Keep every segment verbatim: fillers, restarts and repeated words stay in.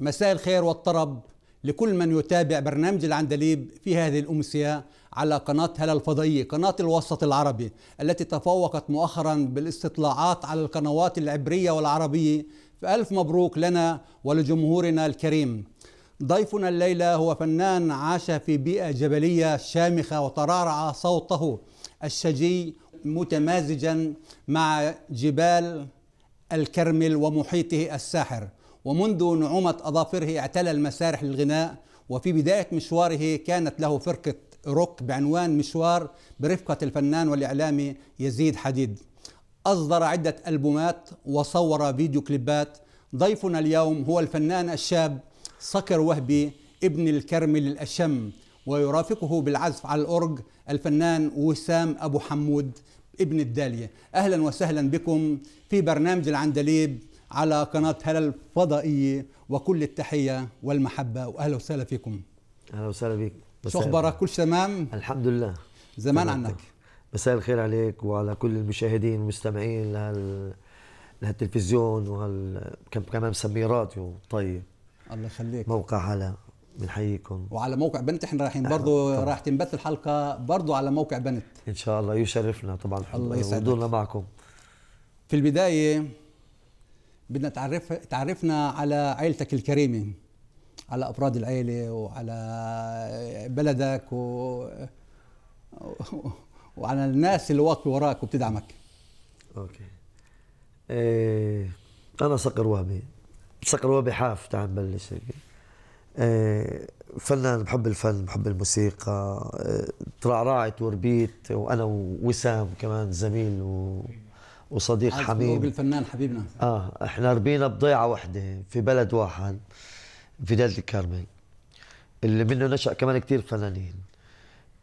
مساء الخير والطرب لكل من يتابع برنامج العندليب في هذه الأمسية على قناة هلا الفضائية، قناة الوسط العربي التي تفوقت مؤخرا بالاستطلاعات على القنوات العبرية والعربية، فألف مبروك لنا ولجمهورنا الكريم. ضيفنا الليلة هو فنان عاش في بيئة جبلية شامخة وترعرع صوته الشجي متمازجا مع جبال الكرمل ومحيطه الساحر، ومنذ نعومة أظافره اعتلى المسارح للغناء. وفي بداية مشواره كانت له فرقة روك بعنوان مشوار برفقة الفنان والإعلامي يزيد حديد، أصدر عدة ألبومات وصور فيديو كليبات. ضيفنا اليوم هو الفنان الشاب صقر وهبي ابن الكرمل الأشم، ويرافقه بالعزف على الأورج الفنان وسام ابو حمود ابن الدالية. أهلا وسهلا بكم في برنامج العندليب على قناة هلا الفضائية، وكل التحية والمحبة وأهلا وسهلا فيكم. أهلا وسهلا بك. شو أخبارك؟ كل شيء تمام؟ الحمد لله. زمان عنك. مساء الخير عليك وعلى كل المشاهدين والمستمعين لهال لهالتلفزيون وهال كمان مسميه راديو. طيب الله يخليك. موقع هلا بنحييكم. وعلى موقع بنت احنا رايحين برضه، راح تنبث الحلقة برضه على موقع بنت. إن شاء الله يشرفنا طبعا حضورنا معكم. في البداية بدنا تعرف تعرفنا على عائلتك الكريمة، على أفراد العائلة وعلى بلدك و... و... وعلى الناس اللي واقفة وراك وبتدعمك. أوكي. إيه أنا صقر وهبي، صقر وهبي حاف، تعال نبلش هيك. إيه فنان، بحب الفن، بحب الموسيقى، ترعرعت وربيت وأنا ووسام كمان زميل و وصديق حبيب الفنان حبيبنا. اه احنا ربينا بضيعه واحده في بلد واحد في دالية الكرمل، اللي منه نشأ كمان كثير فنانين.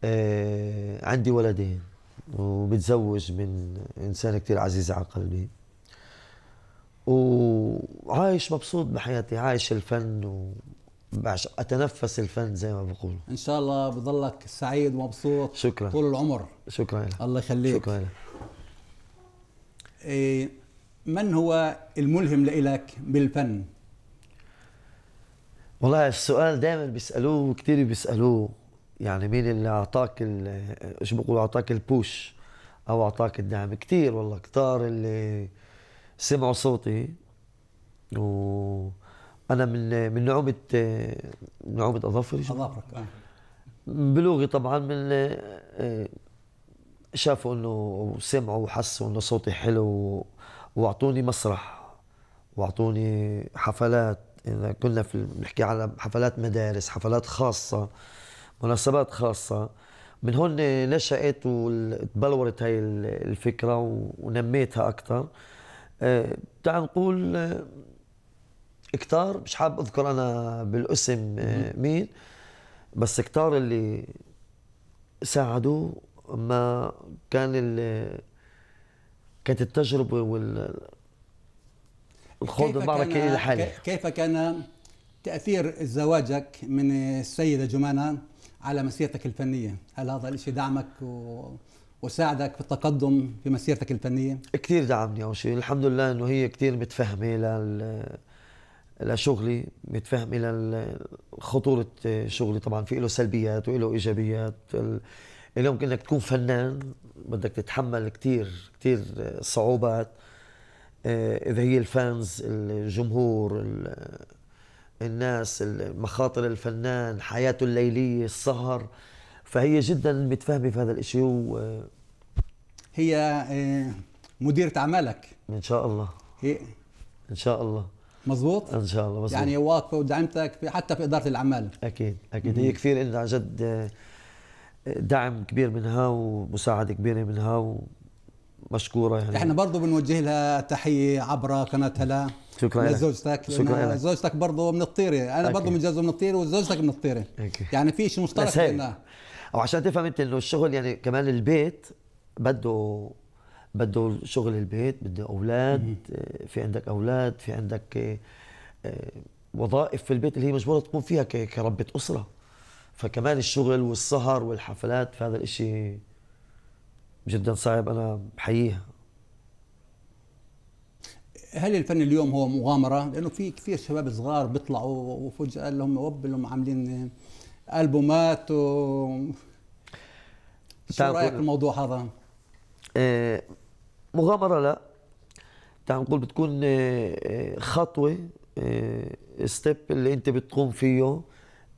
آه عندي ولدين ومتزوج من انسانه كثير عزيزه على قلبي، وعايش مبسوط بحياتي، عايش الفن وبعشق، اتنفس الفن زي ما بقولوا. ان شاء الله بضلك سعيد ومبسوط. شكرا. طول العمر. شكرا لك. الله يخليك. شكرا لك. من هو الملهم لإلك بالفن؟ والله السؤال دائما بيسألوه كثير، بيسألوه يعني مين اللي أعطاك شو بقولوا، أعطاك البوش أو أعطاك الدعم. كثير والله، كثار اللي سمعوا صوتي، وأنا من من نعومة من نعومة أظافري أظافرك بلغي طبعا، من شافوا انه وسمعوا وحسوا انه صوتي حلو واعطوني مسرح واعطوني حفلات. يعني كنا في بنحكي على حفلات مدارس، حفلات خاصه، مناسبات خاصه. من هون نشأت وتبلورت هاي الفكره ونميتها اكثر. أه تعال نقول كتار، مش حابب اذكر انا بالاسم مين، بس كتار اللي ساعدوه. ما كان ال كانت التجربه وال الخوض المعركه لحالي. كيف كان تاثير زواجك من السيده جمانا على مسيرتك الفنيه؟ هل هذا الشيء دعمك و... وساعدك في التقدم في مسيرتك الفنيه؟ كثير دعمني. اول شيء الحمد لله انه هي كثير متفهمه لل لشغلي، متفهمه لخطوره شغلي. طبعا في له سلبيات وله ايجابيات. ال... اليوم انك تكون فنان بدك تتحمل كثير كثير صعوبات، اذا هي الفانز، الجمهور، الناس، مخاطر الفنان، حياته الليليه، السهر. فهي جدا متفاهمه في هذا الشيء. و... هي مديره اعمالك ان شاء الله. هي ان شاء الله مظبوط. ان شاء الله مظبوط. يعني واقفه ودعمتك حتى في اداره الاعمال. اكيد اكيد. هي كثير انه عن جد دعم كبير منها ومساعدة كبيرة منها ومشكورة. يعني احنا برضه بنوجه لها تحية عبر قناة هلا. شكرا لزوجتك. شكرا. زوجتك برضه من الطيرة، أنا برضه متجوز من الطيرة وزوجتك من الطيرة. أكي. يعني في شيء مشترك بيننا. وعشان تفهم أنت إنه الشغل يعني كمان البيت بده بده شغل، البيت بده أولاد، في عندك أولاد، في عندك وظائف في البيت اللي هي مجبورة تقوم فيها كربة أسرة. فكمان الشغل والسهر والحفلات في هذا الشيء جدا صعب. انا بحييها. هل الفن اليوم هو مغامره؟ لانه في كثير شباب صغار بيطلعوا وفجاه لهم وب لهم عاملين البومات و شو رايك بالموضوع هذا؟ آه مغامره لا، تعال نقول بتكون آه خطوه آه ستيب اللي انت بتقوم فيه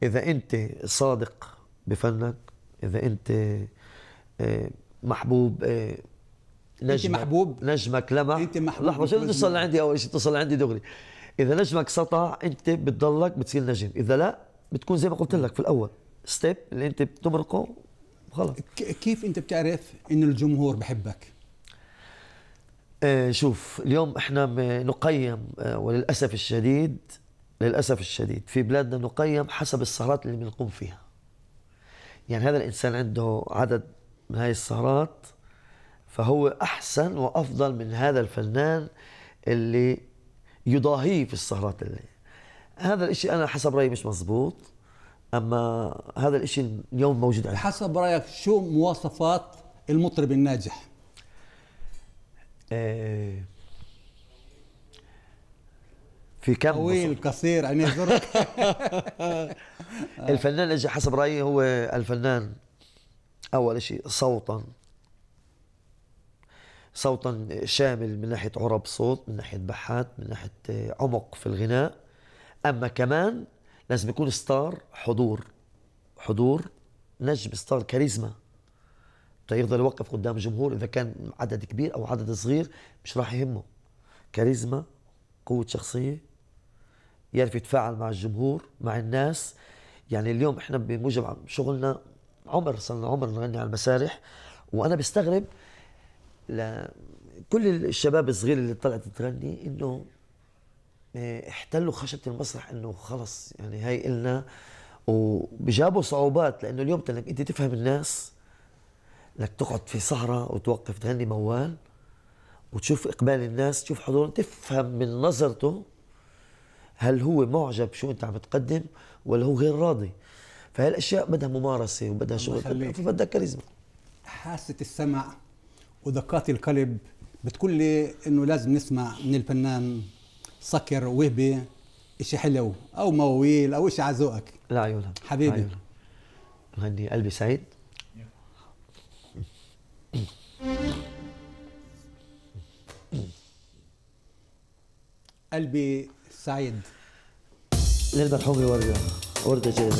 اذا انت صادق بفنك، اذا انت آه محبوب، آه نجمك انت محبوب، نجمك لمح، انت محبوب. لحظه شو اتصل عندي اول شيء، اتصل عندي دغري. اذا نجمك سطع انت بتضلك بتصير نجم، اذا لا بتكون زي ما قلت لك في الاول ستيب اللي انت بتمرقه خلص. كيف انت بتعرف انه الجمهور بحبك؟ آه شوف اليوم احنا نقيم آه وللاسف الشديد، للاسف الشديد في بلادنا نقيم حسب السهرات اللي بنقوم فيها. يعني هذا الانسان عنده عدد من هاي السهرات فهو احسن وافضل من هذا الفنان اللي يضاهيه في السهرات. اللي هذا الاشي انا حسب رايي مش مزبوط، اما هذا الاشي اليوم موجود عندنا. حسب رايك شو مواصفات المطرب الناجح؟ آه في كم طويل قصير عينيه زرق. الفنان الناجح حسب رايي هو الفنان اول شيء صوتا، صوتا شامل من ناحيه عرب صوت، من ناحيه بحات، من ناحيه عمق في الغناء. اما كمان لازم يكون ستار حضور، حضور نجم، ستار كاريزما، يقدر يوقف قدام جمهور اذا كان عدد كبير او عدد صغير مش راح يهمه. كاريزما، قوه شخصيه، يعرف يتفاعل مع الجمهور مع الناس. يعني اليوم احنا بموجب شغلنا عمر صار لنا عمر نغني على المسارح، وانا بستغرب لكل الشباب الصغير اللي طلعت تغني انه احتلوا خشبه المسرح، انه خلص يعني هاي النا، وجابوا صعوبات. لانه اليوم انك انت تفهم الناس، انك تقعد في سهره وتوقف تغني موال وتشوف اقبال الناس، تشوف حضور، تفهم من نظرته هل هو معجب شو انت عم تقدم ولا هو غير راضي. فهالاشياء بدها ممارسه وبدها شغل، فبدها كاريزما. حاسه السمع ودقات القلب بتقول لي انه لازم نسمع من الفنان صقر وهبي اشي حلو او مويل او اشي على ذوقك. لا عيونها حبيبي، غني قلبي سعيد. قلبي سعيد للمرحوم ورده، ورده جيده.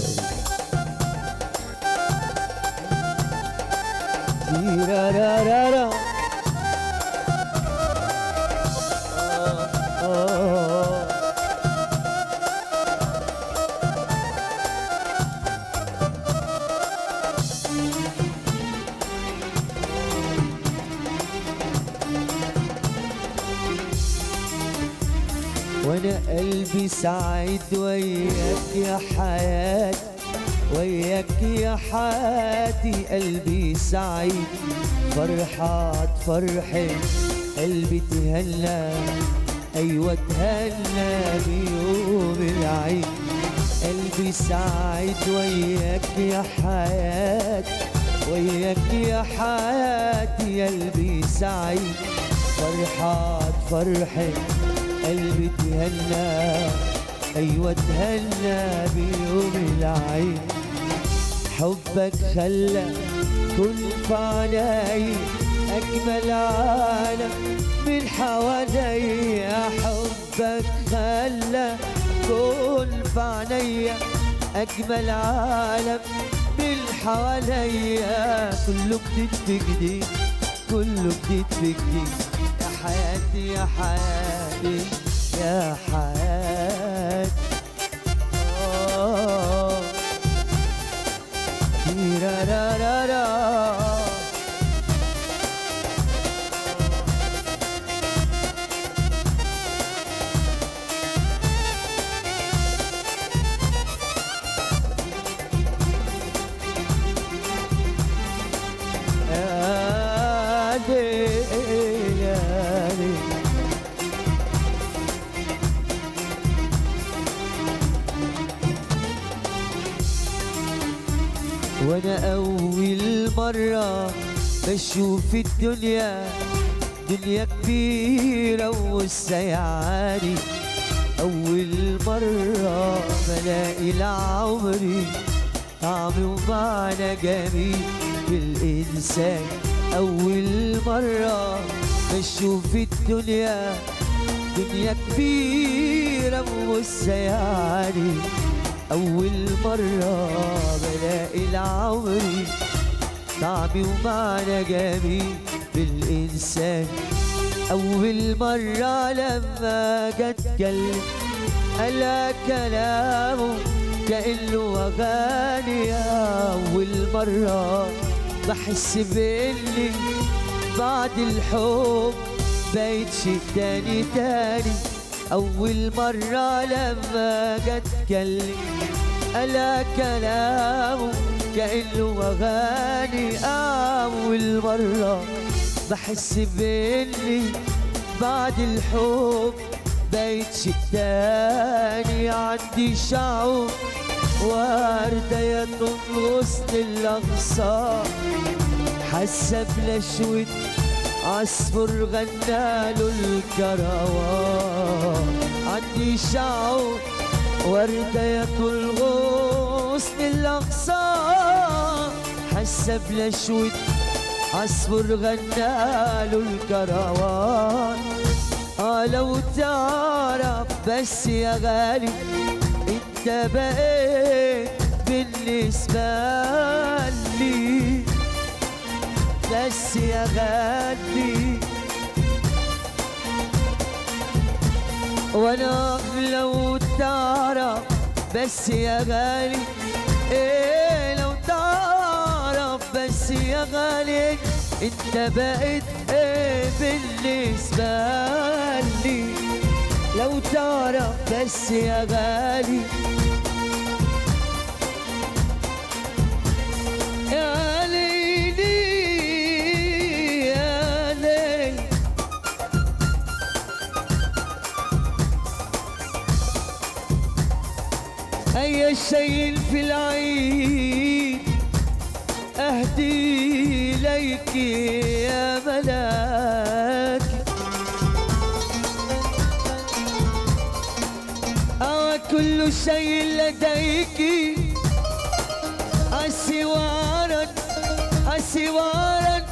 را را را را وانا قلبي سعيد وياك يا حياتي، وياك يا حياتي قلبي سعيد، فرحة تفرحي قلبي تهنى، أيوة تهنى بيوم العيد. قلبي سعيد وياك يا حياتي، وياك يا حياتي قلبي سعيد، فرحة تفرحي قلبي تهنى، أيوة تهنى بيوم العيد. حبك خلى كل في عناي أجمل عالم من حوالي، حبك خلى كل في عناي أجمل عالم من حوالي، كله جديد في جديد، كله جديد في جديد، يا حياتي يا حياتي يا حياتي. را را را را وانا اول مره بشوف الدنيا الدنيا كبيرة والسيعاني أول مرة بلاقي لعمري طعم ومعنى جميل بالإنسان، أول مرة بشوف الدنيا دنيا كبيرة والسيعاني، أول مرة بلاقي لعمري طعم ومعنى جميل بالإنسان، أول مرة لما جت كلم قالها كلامه كأنه أغاني، أول مرة بحس بإني بعد الحب بقيت شيء تاني تاني، أول مرة لما جت كلم قالها كلامه كأنه أغاني، أول مرة بحس بإني بعد الحب بقيت شي تاني، عندي شعور وردة يا تنغص للأغصان، حاسة بنشوة عصفور غناله الكروان، عندي شعور وردة يا تنغص للأغصان، حاسة بنشوة عصفور غناله الكروان، اه لو تعرف بس يا غالي انت بقيت بالنسبة لي، بس يا غالي وانا لو تعرف بس يا غالي، ايه لو تعرف بس يا غالي انت بقيت ايه بالنسبة لي، لو تعرف بس يا غالي، يا ليلي يا ليلي أي شيء في العين أهدي ليك يا ملاك، أو كل شيء لديك أسوارا أسوارا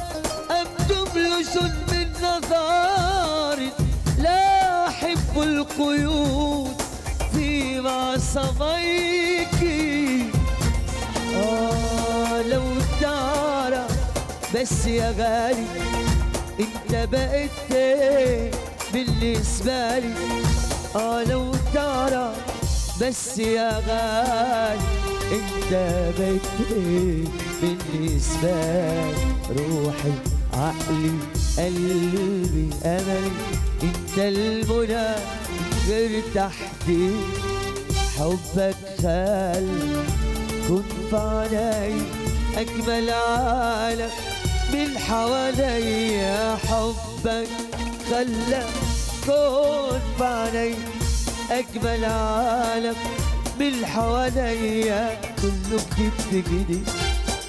أبدو لجن من نظار، لا أحب القيود في معصميك، آه لو تعرف بس يا غالي انت بقيت ايه بالنسبة لي، اه لو تعرف بس يا غالي انت بقيت ايه بالنسبة لي، روحي عقلي قلبي املي انت المنى غير تحديد، حبك خالي كن في عيني أجمل عالم من حواليا، حبك خلى كن في عيني أجمل عالم من حواليا، كله جديد جديد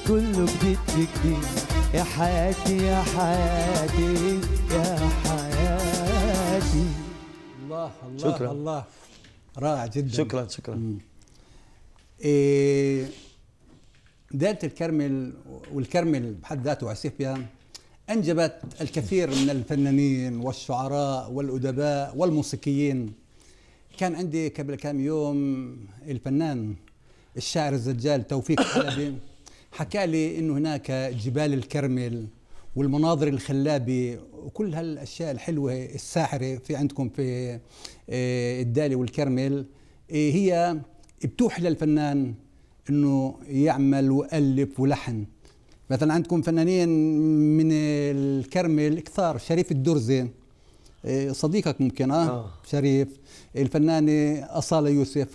كله جديد جديد يا حياتي يا حياتي يا حياتي. الله الله شكرا. الله رائع جدا، شكرا شكرا. مم. إيه دالية الكرمل والكرمل بحد ذاته عسيفيا أنجبت الكثير من الفنانين والشعراء والأدباء والموسيقيين. كان عندي قبل كام يوم الفنان الشاعر الزجال توفيق حلبي حكى لي إنه هناك جبال الكرمل والمناظر الخلابة وكل هالأشياء الحلوة الساحرة في عندكم في الدالي والكرمل، إيه هي بتوحي للفنان انه يعمل ويألف ولحن. مثلا عندكم فنانين من الكرمل كثار، شريف الدرزي صديقك ممكن اه, آه. شريف، الفنانه اصاله يوسف،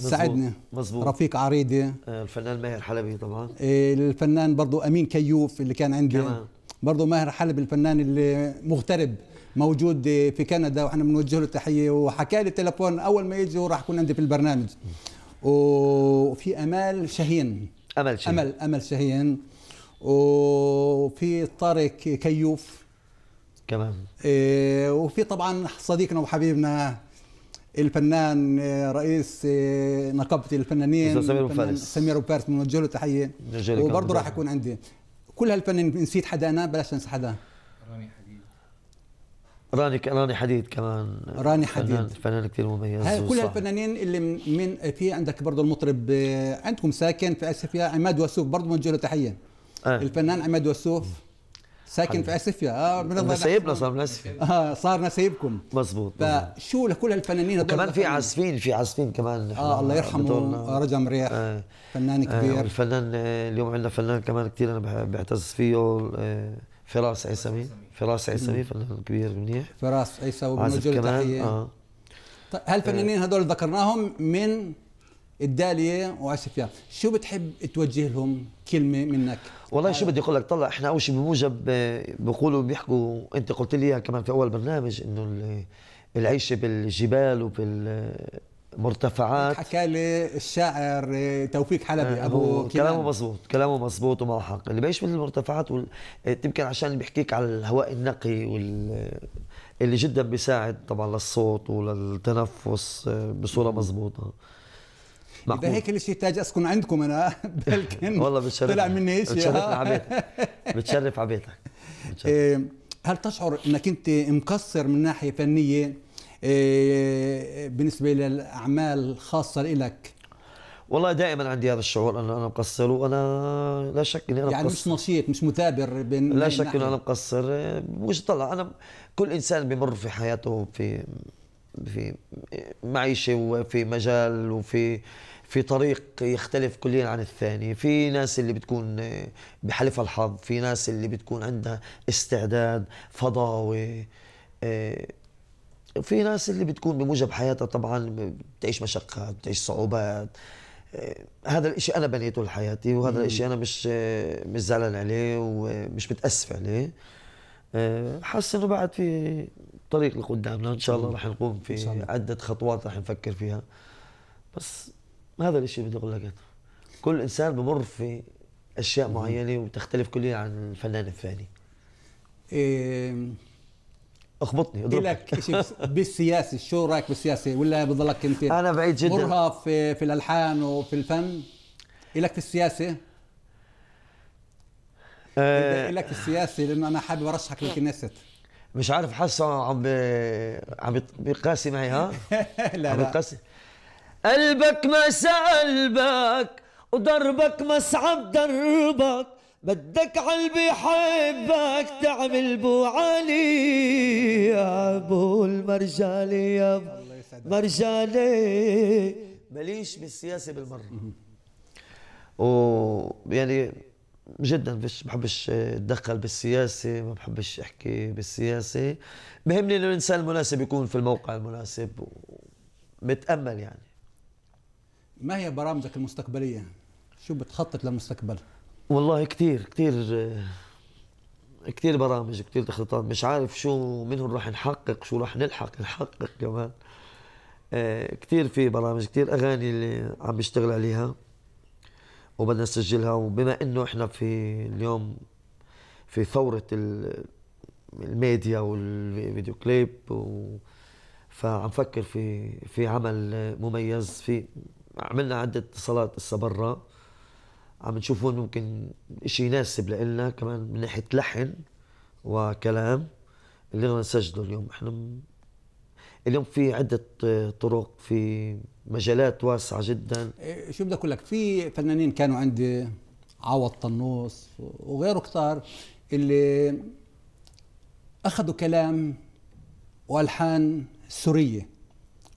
سعدني رفيق عريدي، آه الفنان ماهر حلبي طبعا، الفنان برضو امين كيوف اللي كان عندي كمان. برضو ماهر حلبي الفنان اللي مغترب موجود في كندا واحنا بنوجه له تحيه، وحكى لي التليفون اول ما يجي وراح يكون عندي في البرنامج. وفي امل شاهين امل شاهين امل امل شاهين، وفي طارق كيوف كمان. إيه وفي طبعا صديقنا وحبيبنا الفنان رئيس نقابه الفنانين سمير ابو فارس، سمير ابو فارس بنوجه له تحيه، وبرضه راح يكون عندي كل هالفنانين. نسيت حدا انا؟ بلاش تنسى حدا. راني حديد، راني راني حديد كمان، راني حديد فنان كثير مميز. هاي كل هالفنانين اللي من في عندك برضه المطرب عندكم ساكن في اسفيا عماد وسوف، برضه بنوجه له تحيه. آه. الفنان عماد وسوف ساكن في اسفيا. اه بنضل سايبنا، صار نسيب. اه صارنا سايبكم. مظبوط. فشو لكل هالفنانين كمان، في عازفين، في عازفين كمان. اه الله يرحمه رجا مريح. آه. فنان كبير. آه. الفنان اليوم عندنا فنان كمان كثير انا بعتز فيه، فراس عيساوي. فراس عيساوي فنان كبير منيح. فراس عيساوي بنوجه له تحيه. اه طيب هالفنانين هذول ذكرناهم من الداليه وعسفيا، شو بتحب توجه لهم كلمه منك؟ والله شو بدي اقول لك، طلع احنا اول شيء بموجب بيقولوا بيحكوا، انت قلت لي اياها كمان في اول برنامج، انه العيشه بالجبال وبالمرتفعات. حكى لي الشاعر توفيق حلبي ابو كلامه مزبوط، كلامه مزبوط ومعه حق. اللي بيعيش بالمرتفعات وال... يمكن عشان بيحكيك على الهواء النقي وال اللي جدا بيساعد طبعا للصوت وللتنفس بصوره مزبوطه. إذا هيك الشيء تاج أسكن عندكم أنا بلكن والله بتشرف، طلع مني شيء. بتشرفنا على بيتك، بتشرف على بيتك. إيه هل تشعر أنك أنت مقصر من ناحية فنية إيه بالنسبة للأعمال الخاصة لك؟ والله دائما عندي هذا الشعور أنه أنا مقصر، وأنا لا شك أني أنا يعني مقصر. مش نشيط، مش مثابر بين لا شك أنه أنا مقصر. مش طلع أنا كل إنسان بمر في حياته في في معيشه وفي مجال وفي في طريق يختلف كليا عن الثاني. في ناس اللي بتكون بحلفها الحظ، في ناس اللي بتكون عندها استعداد، فضاوه، في ناس اللي بتكون بموجب حياتها طبعا بتعيش مشقات، بتعيش صعوبات. هذا الاشي انا بنيته لحياتي، وهذا الاشي انا مش مش زعلان عليه ومش متاسف عليه. حاسس انه بعد في طريق لقدامنا، ان شاء الله رح نقوم في عده خطوات رح نفكر فيها. بس هذا الشيء بدي اقول لك، كل انسان بمر في اشياء معينه وتختلف كليا عن الفنان الثاني. إيه اخبطني اضربك بالسياسه، شو رايك بالسياسه ولا بضلك انت انا بعيد جدا مرهف في, في الالحان وفي الفن؟ الك في السياسه؟ أه الك في السياسه لانه انا حابب ارشحك للكنيست. مش عارف، حاسه عم عم بيقاسي معي. ها؟ لا عم بيقاسي. قلبك مس قلبك وضربك مس عم ضربك، بدك عالبي حبك تعمل بو علي يا ابو المرجالي يا مرجالي. ماليش بالسياسه بالمره، ويعني جدا ما بحبش اتدخل بالسياسه، ما بحبش احكي بالسياسه. بهمني انه الانسان المناسب يكون في الموقع المناسب، وبتامل يعني. ما هي برامجك المستقبليه؟ شو بتخطط للمستقبل؟ والله كثير كثير كثير برامج، كثير تخطيطات، مش عارف شو منهم راح نحقق، شو راح نلحق نحقق كمان. كثير في برامج، كثير اغاني اللي عم بشتغل عليها وبدنا نسجلها. وبما انه احنا في اليوم في ثوره الميديا والفيديو كليب، فعم فكر في في عمل مميز. في عملنا عده اتصالات لسه برا، عم نشوف وين ممكن شيء يناسب لنا كمان من ناحيه لحن وكلام اللي بدنا نسجله اليوم. احنا اليوم في عده طرق، في مجالات واسعه جدا. شو بدي اقول لك، في فنانين كانوا عندي عوض طنوس وغيره كثار اللي اخذوا كلام والحان سوريه،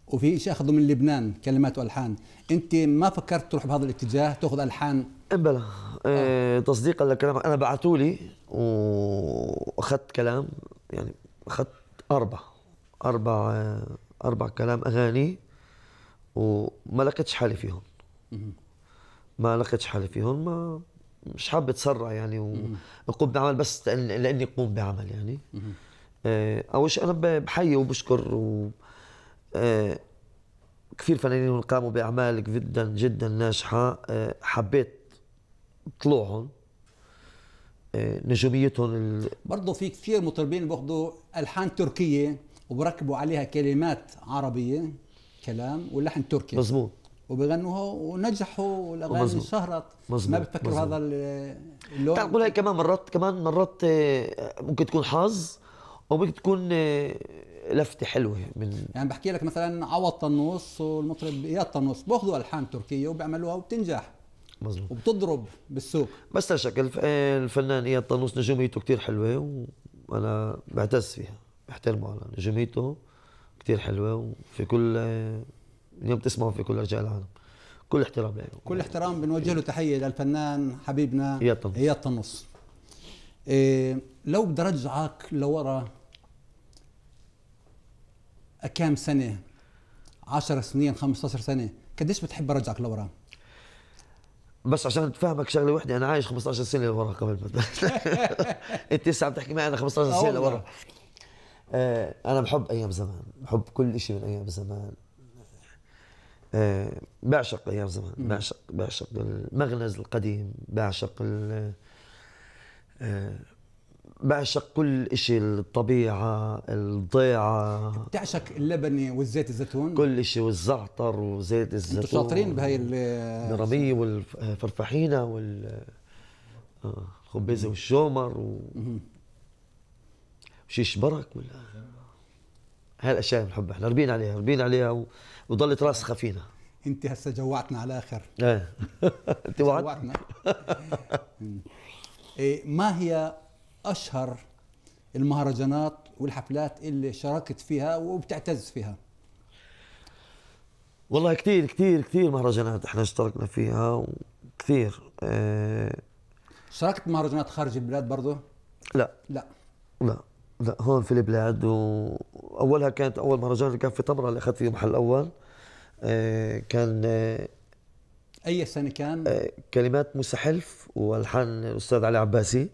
وفي شيء اخذوا من لبنان كلمات والحان. انت ما فكرت تروح بهذا الاتجاه تاخذ الحان؟ بلا أه. تصديقا لكلامك انا بعثوا لي واخذت كلام، يعني اخذت اربع اربع اربع كلام اغاني وما لقيتش حالي فيهم. ما لقيتش حالي فيهم، ما مش حابب اتسرع يعني واقوم بعمل بس لاني اقوم بعمل يعني. آه اول شيء انا بحيي وبشكر و آه كثير فنانين قاموا باعمال جدا جدا ناجحه. آه حبيت طلوعهم، نجوميتهم. برضه في كثير مطربين بياخذوا الحان تركيه وبركبوا عليها كلمات عربيه كلام واللحن تركي مظبوط وبغنوها ونجحوا والاغاني انشهرت. ما بتفكروا هذا اللون؟ بتعرفوا هي كمان مرات كمان مرات ممكن تكون حظ وممكن تكون لفته حلوه من يعني. بحكي لك مثلا عوض طنوس والمطرب اياد طنوس بياخذوا الحان تركيه وبيعملوها وبتنجح مظبوط وبتضرب بالسوق. بس لا شك الفنان اياد طنوس نجوميته كثير حلوه وانا بعتز فيها بحترمه. انا نجوميته كثير حلوه وفي كل اليوم تسمعوا في كل ارجاء العالم كل احترام له يعني. كل احترام بنوجه له تحيه للفنان حبيبنا اياد طنوس. اياد طنوس إيه لو بدي ارجعك لورا كم سنه عشر سنين خمسطعش سنه قديش بتحب ارجعك لورا؟ بس عشان تفهمك شغله وحده انا عايش خمسطعش سنه لورا قبل ما انت لسه عم تحكي معي. انا خمسطعش سنه لورا. آه انا بحب ايام زمان، بحب كل شيء من ايام زمان. آه بعشق ايام زمان، بعشق بعشق المغنز القديم، بعشق آه بعشق كل شيء، الطبيعه، الضيعه. بتعشق اللبنه والزيت الزيتون؟ كل شيء والزعتر وزيت الزيتون. انتوا شاطرين بهي الرميه والفرفحينه والخبيزه والشومر و... وشيش برك ولا هالاشياء بنحبها احنا، ربين عليها ربين عليها و... وضلت راسخه فينا. انت هسه جوعتنا على الاخر. ايه انت جوعتنا. ما هي أشهر المهرجانات والحفلات اللي شاركت فيها وبتعتز فيها؟ والله كثير كثير كثير مهرجانات احنا اشتركنا فيها وكثير. اه شاركت مهرجانات خارج البلاد برضه؟ لا لا لا لا هون في البلاد. وأولها كانت أول مهرجان اللي كان في طمرة اللي أخذت فيه المحل الأول. اه كان اه أي سنة كان؟ اه كلمات موسى حلف وألحان الأستاذ علي عباسي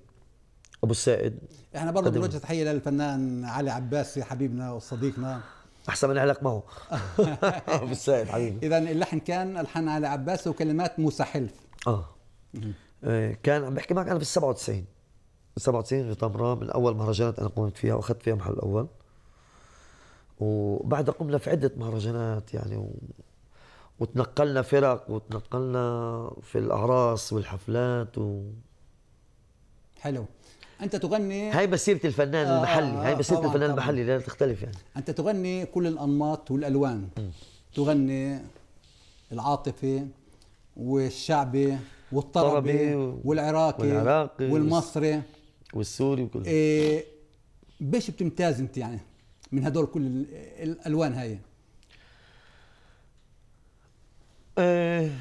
ابو السائد. احنا برضه بنوجه تحيه للفنان علي عباسي حبيبنا وصديقنا. احسن من علاقة معه ابو السائد حبيبي. اذا اللحن كان الحان علي عباسي وكلمات موسى حلف. اه كان عم بحكي معك انا بال سبعة وتسعين سبعة وتسعين في طمره من اول مهرجانات انا قمت فيها واخذت فيها محل اول. وبعدها قمنا في عده مهرجانات يعني و... وتنقلنا فرق وتنقلنا في الاعراس والحفلات و... حلو. انت تغني هاي مسيره الفنان آه المحلي، هاي مسيره الفنان طبعاً. المحلي لا تختلف يعني. انت تغني كل الانماط والالوان. م. تغني العاطفه والشعبي والطربي والعراقي والعراقي والمصري والسوري وكل ايه. بيش بتمتاز انت يعني من هدول كل الالوان هاي؟ ايه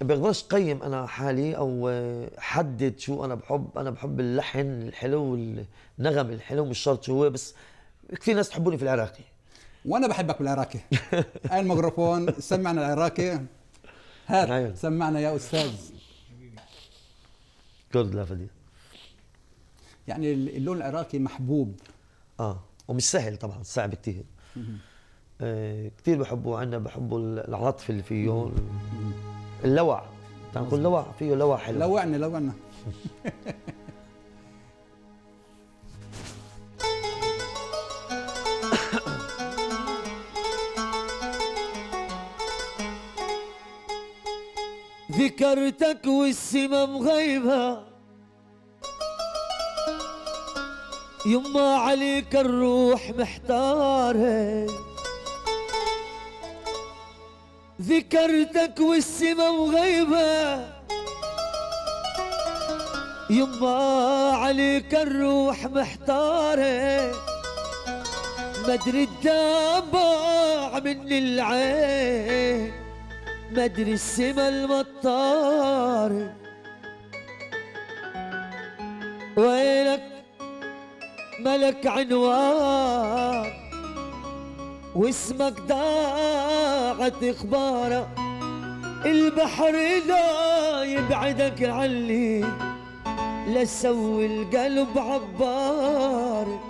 بقدرش قيم انا حالي او حدد شو انا بحب. انا بحب اللحن الحلو والنغم الحلو مش شرط شو هو. بس كثير ناس تحبوني في العراقي وانا بحبك بالعراقي. الميكروفون سمعنا العراقي. هات سمعنا يا استاذ كرد لافدي. يعني اللون العراقي محبوب اه ومش سهل طبعا، صعب كثير. آه كثير بحبه عندنا، بحبوا العاطفه اللي فيه. اللوع تعال نقول لوع فيه، لوع حلو. لوعنا لوعنا. ذكرتك والسما مغيبة يما عليك الروح محتارة. ذكرتك والسما وغيبة يما عليك الروح محتارة. مدري الدم باع من العين، مدري السما المطارة. ويلك ملك عنوان واسمك ضاعت اخباره. البحر لا يبعدك عني لسوي القلب عبار.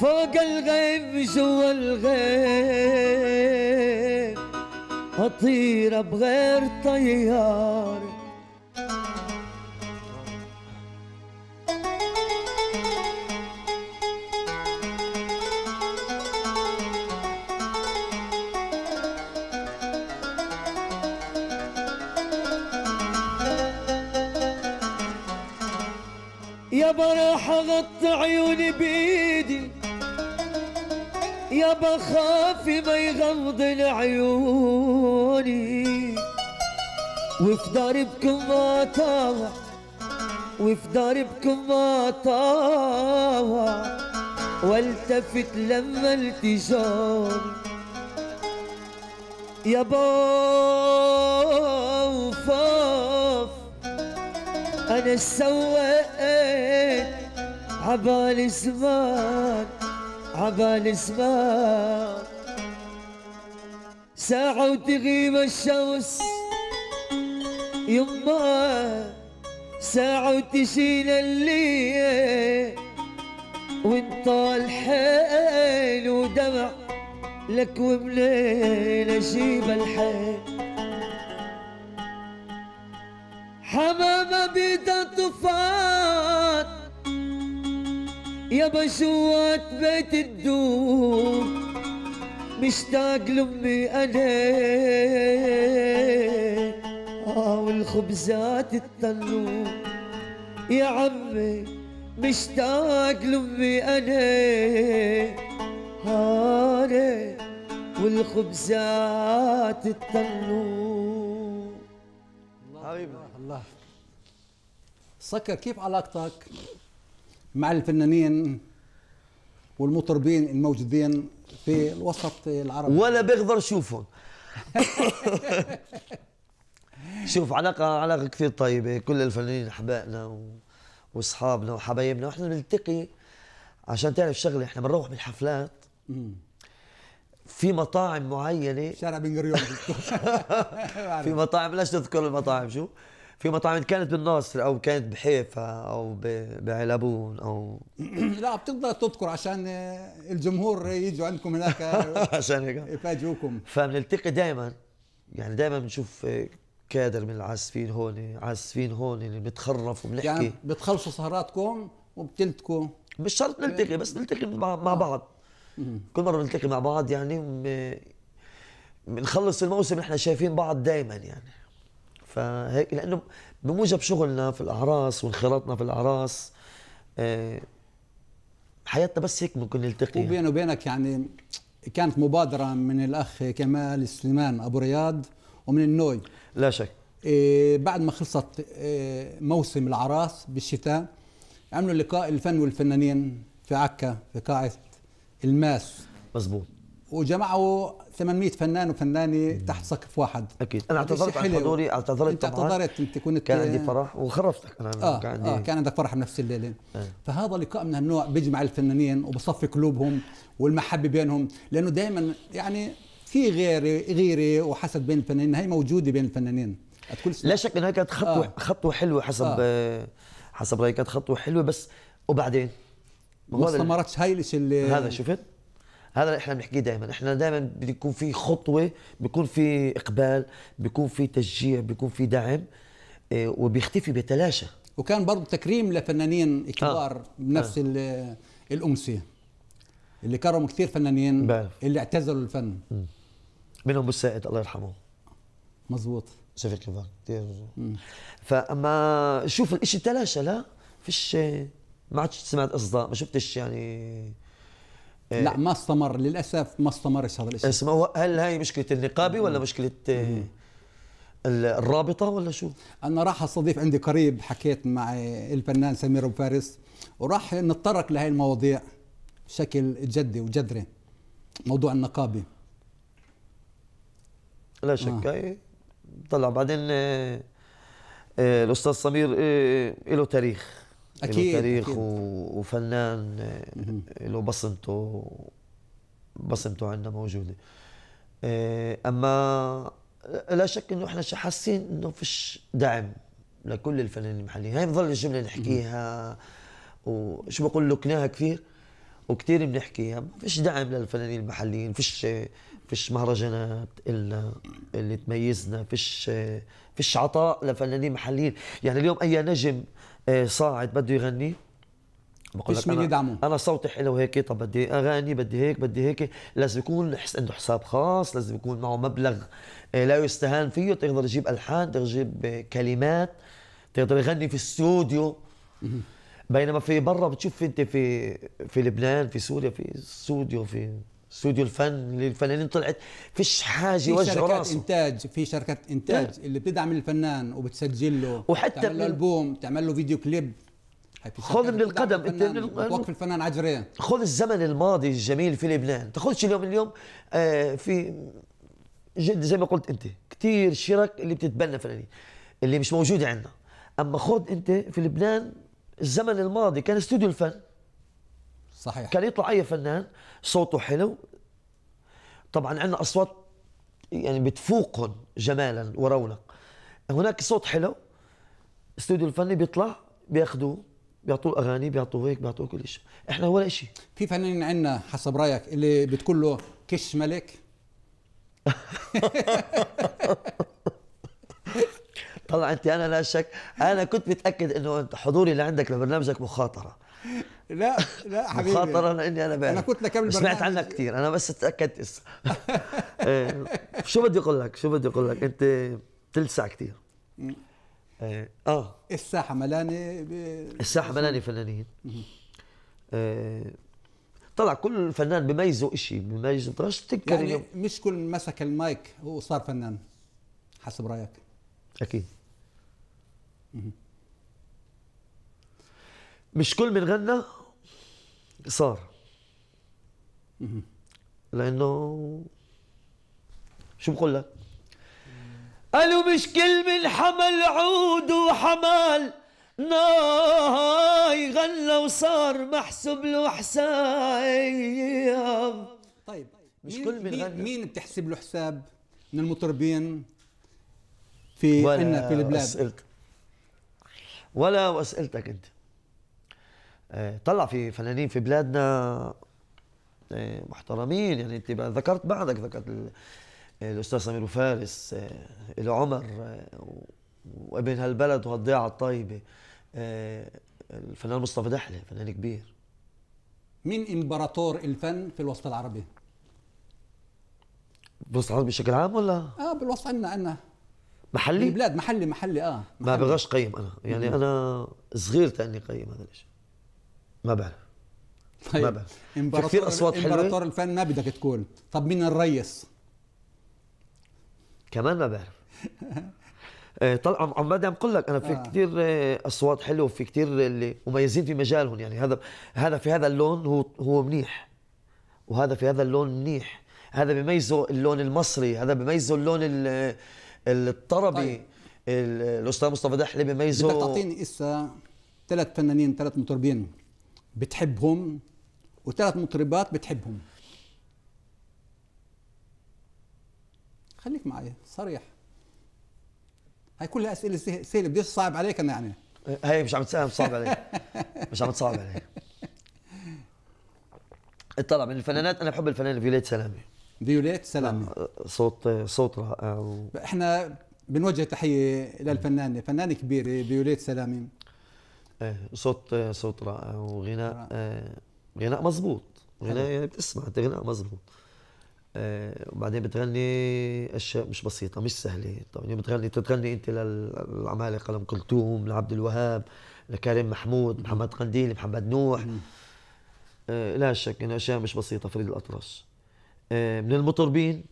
فوق الغيم جوا الغيم هطير بغير طيار. يابا راح اغطي عيوني بايدي، يابا خاف ما يغمضن عيوني، وفي دربكم ما طاوع، وفي دربكم ما طاوع، والتفت لما التجاني يابا وفاف. أنا سويت عبالي زمان، عبالي زمان، ساعة وتغيب الشمس يما، ساعة وتشيل الليل، وانطال حيل ودمع لك ومليل أجيب الحيل. حمامة بيضة طفات يابا جوات بيت الدوم، مشتاق لأمي أنا آه والخبزات التنور، يا عمي مشتاق لأمي أنا هاني والخبزات التنور. حبيبي الله، صقر كيف علاقتك مع الفنانين والمطربين الموجودين في الوسط العربي؟ ولا بقدر اشوفهم. شوف، علاقه علاقه كثير طيبه، كل الفنانين احبائنا واصحابنا وحبايبنا، واحنا بنلتقي عشان تعرف شغله، احنا بنروح بالحفلات في مطاعم معينه، شارع بن قريون، في مطاعم بلاش نذكر المطاعم، شو في مطاعم كانت بالناصر او كانت بحيفا او بعلبون او لا بتقدر تذكر عشان الجمهور يجوا عندكم هناك عشان هيك يفاجئوكم. فبنلتقي دائما، يعني دائما بنشوف كادر من العازفين هون، عازفين هون اللي بنتخرف وبنحكي، يعني بتخلصوا سهراتكم وبتلتقوا، مش شرط نلتقي بس نلتقي مع بعض، كل مره بنلتقي مع بعض يعني بنخلص الموسم احنا شايفين بعض دائما يعني. فهيك لانه بموجب شغلنا في الاعراس وانخراطنا في الاعراس اه حياتنا بس هيك ممكن نلتقي. وبين وبينك يعني كانت مبادره من الاخ كمال سليمان ابو رياض ومن النوي، لا شك اه بعد ما خلصت اه موسم الاعراس بالشتاء عملوا لقاء الفن والفنانين في عكا في قاعه الماس، مزبوط، وجمعوا ثمانمئة فنان وفنانه تحت سقف واحد. اكيد انا اعتذرت عن حضوري، اعتذرت انت طبعا، اعتذرت انت كنت كان عندي فرح وخرفتك انا آه كان عندي آه كان عندك فرح بنفس الليله آه. فهذا لقاء من هالنوع بيجمع الفنانين وبصفي قلوبهم والمحبه بينهم، لانه دائما يعني في غيره غيره وحسد بين الفنانين، هي موجوده بين الفنانين كل سنه. لا شك انها كانت خطوه آه. خطوه حلوه حسب آه. آه حسب رايي، كانت خطوه حلوه بس وبعدين ما استمرتش هاي اللي هذا شفت؟ هذا اللي احنا بنحكيه دائما، احنا دائما بده يكون في خطوه، بيكون في اقبال، بيكون في تشجيع، بيكون في دعم اه وبيختفي بيتلاشى. وكان برضه تكريم لفنانين كبار آه. بنفس آه. الامسيه اللي كرموا كثير فنانين بعرف. اللي اعتزلوا الفن م. منهم ابو السائد الله يرحمه، مزبوط، شفت كيف كثير. فاما شوف الشيء تلاشى، لا فيش، ما عادش سمعت اصداء، ما شفتش يعني إيه. لا ما استمر للاسف، ما استمرش هذا الشيء. اسمه هل هي مشكله النقابه ولا مشكله الرابطه ولا شو؟ انا راح استضيف عندي قريب، حكيت مع الفنان سمير ابو فارس وراح نتطرق لهي المواضيع بشكل جدي وجذري، موضوع النقابه. لا شك آه. طلع بعدين آه آه الاستاذ سمير آه له تاريخ، أكيد له تاريخ، أكيد. وفنان له بصمته، بصمته عندنا موجوده. اما لا شك انه احنا حاسين انه فيش دعم لكل الفنانين المحليين، هاي بضل الجمله نحكيها وشو بقول لكناها كثير وكثير بنحكيها، ما فيش دعم للفنانين المحليين، فيش فيش مهرجانات إلنا اللي تميزنا، فيش فيش عطاء لفنانين محليين، يعني اليوم اي نجم صاعد بده يغني بقول لك أنا, انا صوتي حلو هيك، طب بدي اغاني، بدي هيك، بدي هيك، لازم يكون عنده حساب خاص، لازم يكون معه مبلغ لا يستهان فيه، تقدر تجيب الحان، تقدر تجيب كلمات، تقدر يغني في استوديو. بينما في برا بتشوف انت في في لبنان في سوريا في استوديو في استوديو الفن للفنانين طلعت فيش حاجه وجعوا راسه. في شركات انتاج في شركات انتاج ده. اللي بتدعم الفنان وبتسجل له وحتى تعمل له البوم تعمل له فيديو كليب. خذ من القدم انت وقف الفنان عجريه. خذ الزمن الماضي الجميل في لبنان، تاخذش اليوم اليوم آه في جد زي ما قلت انت كثير شرك اللي بتتبنى فنانين اللي مش موجوده عندنا. اما خذ انت في لبنان الزمن الماضي كان استوديو الفن صحيح، كان يطلع اي فنان صوته حلو، طبعا عندنا اصوات يعني بتفوقهم جمالا ورونق. هناك صوت حلو استوديو الفني بيطلع بياخذوه بيعطوه اغاني بيعطوه هيك بيعطوه كل شيء، احنا ولا شيء. في فنانين عندنا حسب رايك اللي بتقول له كش ملك؟ طلع انت انا لا شك انا كنت متاكد انه انت حضوري لعندك لبرنامجك مخاطره. لا لا حبيبي مخاطره لاني انا بعرف انا كنت لكمل سمعت عنك كثير انا بس اتاكدت اسا. شو بدي اقول لك شو بدي اقول لك انت بتلسع كثير. اه الساحه ملانه ب... الساحه ملانه فنانين. آه. طلع كل فنان بميزه شيء بميزه تقدرش تذكر يعني مش كل مسك المايك هو صار فنان حسب رايك؟ اكيد. مش كل من غنى صار لانه شو بقول لك؟ قالوا مش كل من حمل عود وحمال ناي غنى وصار محسوب له حساب. طيب مش كل من غنى مين بتحسب له حساب من المطربين في عندنا في البلاد؟ أسئلتك. ولا واسئلتك انت. طلع في فنانين في بلادنا محترمين يعني انت ذكرت بعدك ذكرت الاستاذ سمير فارس العمر وابن هالبلد وهالضيعه الطيبه الفنان مصطفى دحله فنان كبير. مين امبراطور الفن في الوسط العربي؟ بالوسط العربي بشكل عام ولا؟ اه بالوسط عندنا عندنا محلي؟ بلاد محلي محلي اه محلي. ما بغش قيم انا يعني مم. انا صغير تاني قيم هذا الشيء ما بعرف. طيب ما بعرف كثير اصوات حلوه امبراطور الفن ما بدك تقول. طب مين الريس؟ كمان ما بعرف. طلع عماد عم بقول لك انا في آه. كثير اصوات حلوه وفي كثير اللي مميزين في مجالهم يعني هذا هذا في هذا اللون هو هو منيح وهذا في هذا اللون منيح هذا بيميزه اللون المصري هذا بيميزه اللون الطربي. طيب. الاستاذ مصطفى دحلي بيميزه. بدك تعطيني اسا ثلاث فنانين ثلاث مطربين بتحبهم وثلاث مطربات بتحبهم. خليك معي صريح. هاي كلها اسئله سهله بديش صعب عليك انا يعني. هاي مش عم تساهم صعب عليك. مش عم تصعب عليك. اطلع من الفنانات انا بحب الفنانه فيوليت سلامه. فيوليت سلامه. صوت صوت رائع. احنا بنوجه تحيه للفنانه، فنانه كبيره فيوليت سلامه. ايه صوت صوت رائع وغناء غناء مضبوط، غناء يعني بتسمع انت غناء مضبوط. وبعدين بتغني اشياء مش بسيطه مش سهله طبعا بتغني بتغني انت للعمالقه لام كلثوم لعبد الوهاب لكريم محمود محمد قنديل محمد نوح لا شك انه اشياء مش بسيطه فريد الاطرش من المطربين.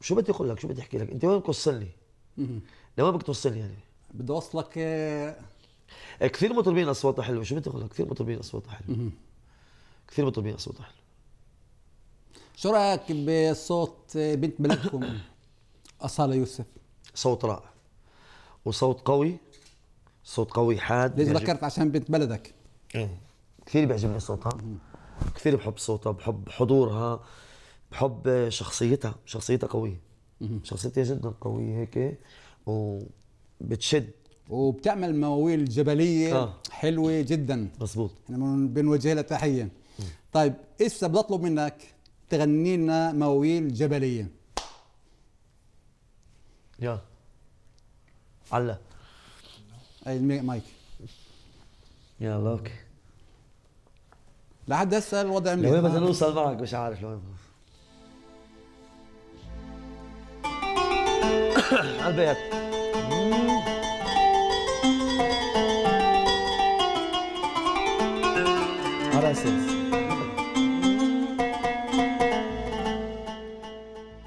شو بدي اقول لك شو بدي احكي لك انت وين بدك توصلني؟ لوين بدك توصلني يعني؟ بدي اوصلك كثير مطربين اصواتها حلوه شو بدي اقول لك كثير مطربين اصواتها حلوه كثير مطربين اصواتها حلوه. شو رايك بصوت بنت بلدكم اصاله يوسف؟ صوت رائع وصوت قوي صوت قوي حاد. ليش ذكرت عشان بنت بلدك؟ ايه كثير بيعجبني صوتها كثير بحب صوتها بحب حضورها بحب شخصيتها شخصيتها قويه شخصيتها جدا قويه هيك وبتشد وبتعمل مواويل جبليه آه. حلوه جدا مظبوط احنا بنوجه لها تحيه. طيب هسه بدي اطلب منك تغني لنا مواويل جبليه. يلا على اي المايك يلا اوكي. لحد هسه الوضع منيح لوين بدنا نوصل معك مش عارف لوين على البيت. على اساس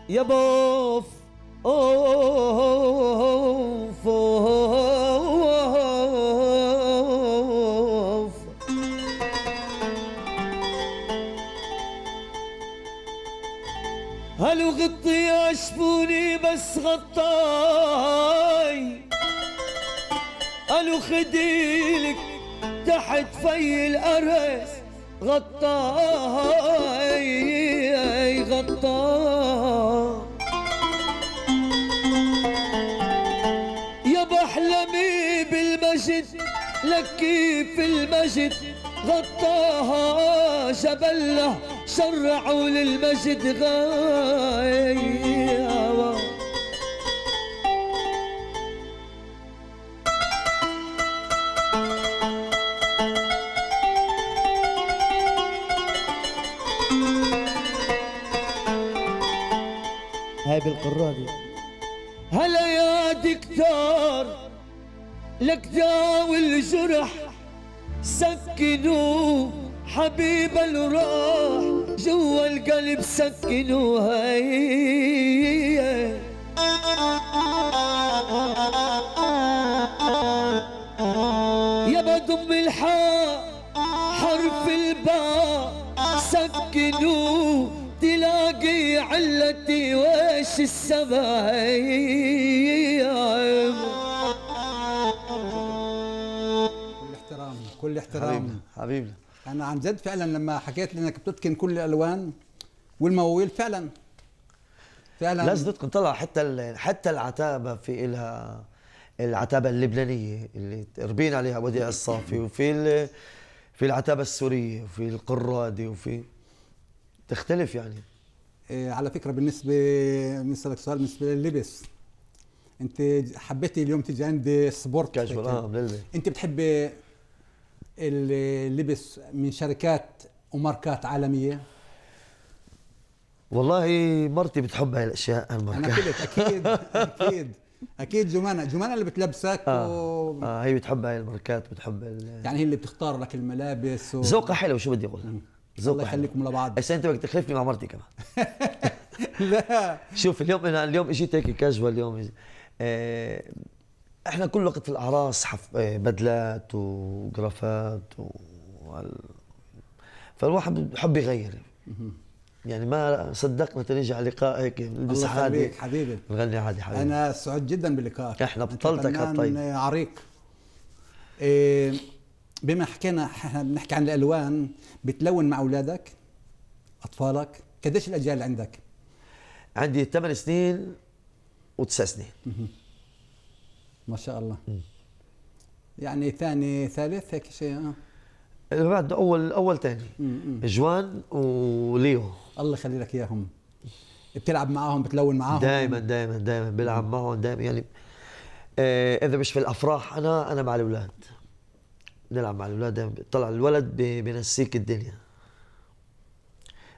يا بوف اوف اوف هل غطي يا شفوني بس غطاي قالوا خديلك تحت في الأرز غطاي غطاي يا بحلمي بالمجد لك كيف المجد غطاها جبله شرعوا للمجد غاي بالقرادي هلا يا دكتور لك داوي الجرح سكنوه حبيب الراح جوا القلب سكنوه هي يا بضم الحاء حرف الباء سكنوه تلاقي علتي وش السبع كل احترام كل احترام حبيبنا انا عن جد فعلا لما حكيت لي انك بتتقن كل الالوان والمواويل فعلا فعلا لازم تتقن طلع حتى حتى العتابه في الها العتابه اللبنانيه اللي تربينا عليها وديع الصافي وفي في العتابه السوريه وفي القرادي وفي تختلف يعني إيه على فكره بالنسبه بنسالك سؤال بالنسبه لللبس انت حبيتي اليوم تيجي عندي سبورت كاجوال اه بلبس انت بتحبي اللبس من شركات وماركات عالميه؟ والله مرتي بتحب هاي الاشياء هالماركات انا قلت اكيد اكيد اكيد جمانا جمانا اللي بتلبسك آه. و... اه هي بتحب هاي الماركات بتحب ال... يعني هي اللي بتختار لك الملابس و... ذوقها حلو شو بدي اقول الله يخليكم لبعض بس انت بدك تخلفني مع مرتي كمان لا شوف اليوم انا اليوم اجيت هيك كاجوال اليوم اه احنا كل وقت في الاعراس اه بدلات وجرافات و فالواحد بحب يغير يعني ما صدقنا تنيجي على لقاء هيك نلبس عادي حبيبي نغني عادي حبيبي انا سعيد جدا بلقائك احنا بطلتك هالطيب عريق اه بما حكينا احنا بنحكي عن الالوان بتلون مع اولادك اطفالك قديش الاجيال اللي عندك؟ عندي ثمان سنين وتسع سنين ما شاء الله م. يعني ثاني ثالث هيك شيء اه بعد اول اول ثاني جوان وليو الله يخلي لك اياهم بتلعب معاهم بتلون معاهم دائما دائما دائما بلعب معهم دائما يعني آه اذا مش في الافراح انا انا مع الاولاد نلعب مع الاولاد طلع الولد بنسيك الدنيا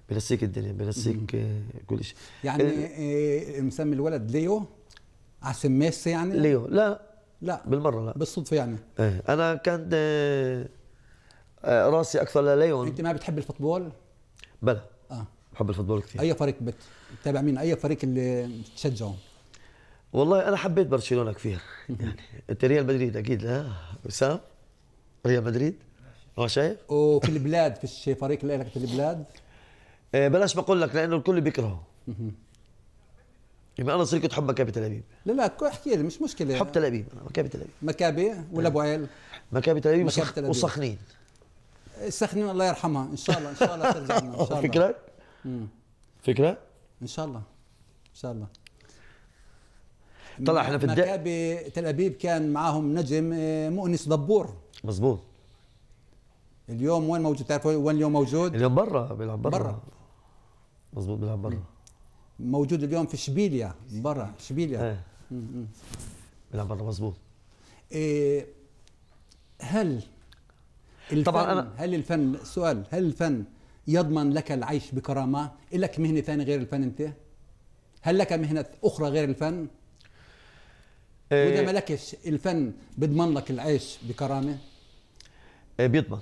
بنسيك الدنيا بنسيك كل شيء يعني إيه مسمي الولد ليو على سماسه يعني ليو لا لا بالمره لا بالصدفه يعني ايه انا كان راسي اكثر لليون انت ما بتحب الفوتبول؟ بلا اه بحب الفوتبول كثير اي فريق بتتابع مين اي فريق اللي بتشجعه؟ والله انا حبيت برشلونه كثير يعني انت ريال مدريد اكيد لا وسام ريال مدريد ما شايف وفي البلاد فيش فريق لك في البلاد إيه بلاش بقول لك لانه الكل بيكرهه يبقى انا صرت كنت حب مكابي تل ابيب لا لا احكي لي مش مشكله حب تل ابيب مكابي تل ابيب مكابي ولا ابو عيل مكابي تل ابيب وسخ... وسخنين السخنين الله يرحمها ان شاء الله ان شاء الله ترجع لنا ان شاء الله فكره فكره ان شاء الله ان شاء الله طلع احنا في مكابي تل ابيب كان معاهم نجم مؤنس دبور مظبوط اليوم وين موجود تعرف وين اليوم موجود؟ اليوم برا بيلعب برا برا مظبوط بيلعب برا موجود اليوم في اشبيليا برا اشبيليا ايه بيلعب برا مظبوط إيه هل الفن طبعا أنا هل الفن سؤال هل الفن يضمن لك العيش بكرامه؟ لك مهنه ثانيه غير الفن انت؟ هل لك مهنه اخرى غير الفن؟ وإذا ما لكش الفن بيضمن لك العيش بكرامة؟ بيضمن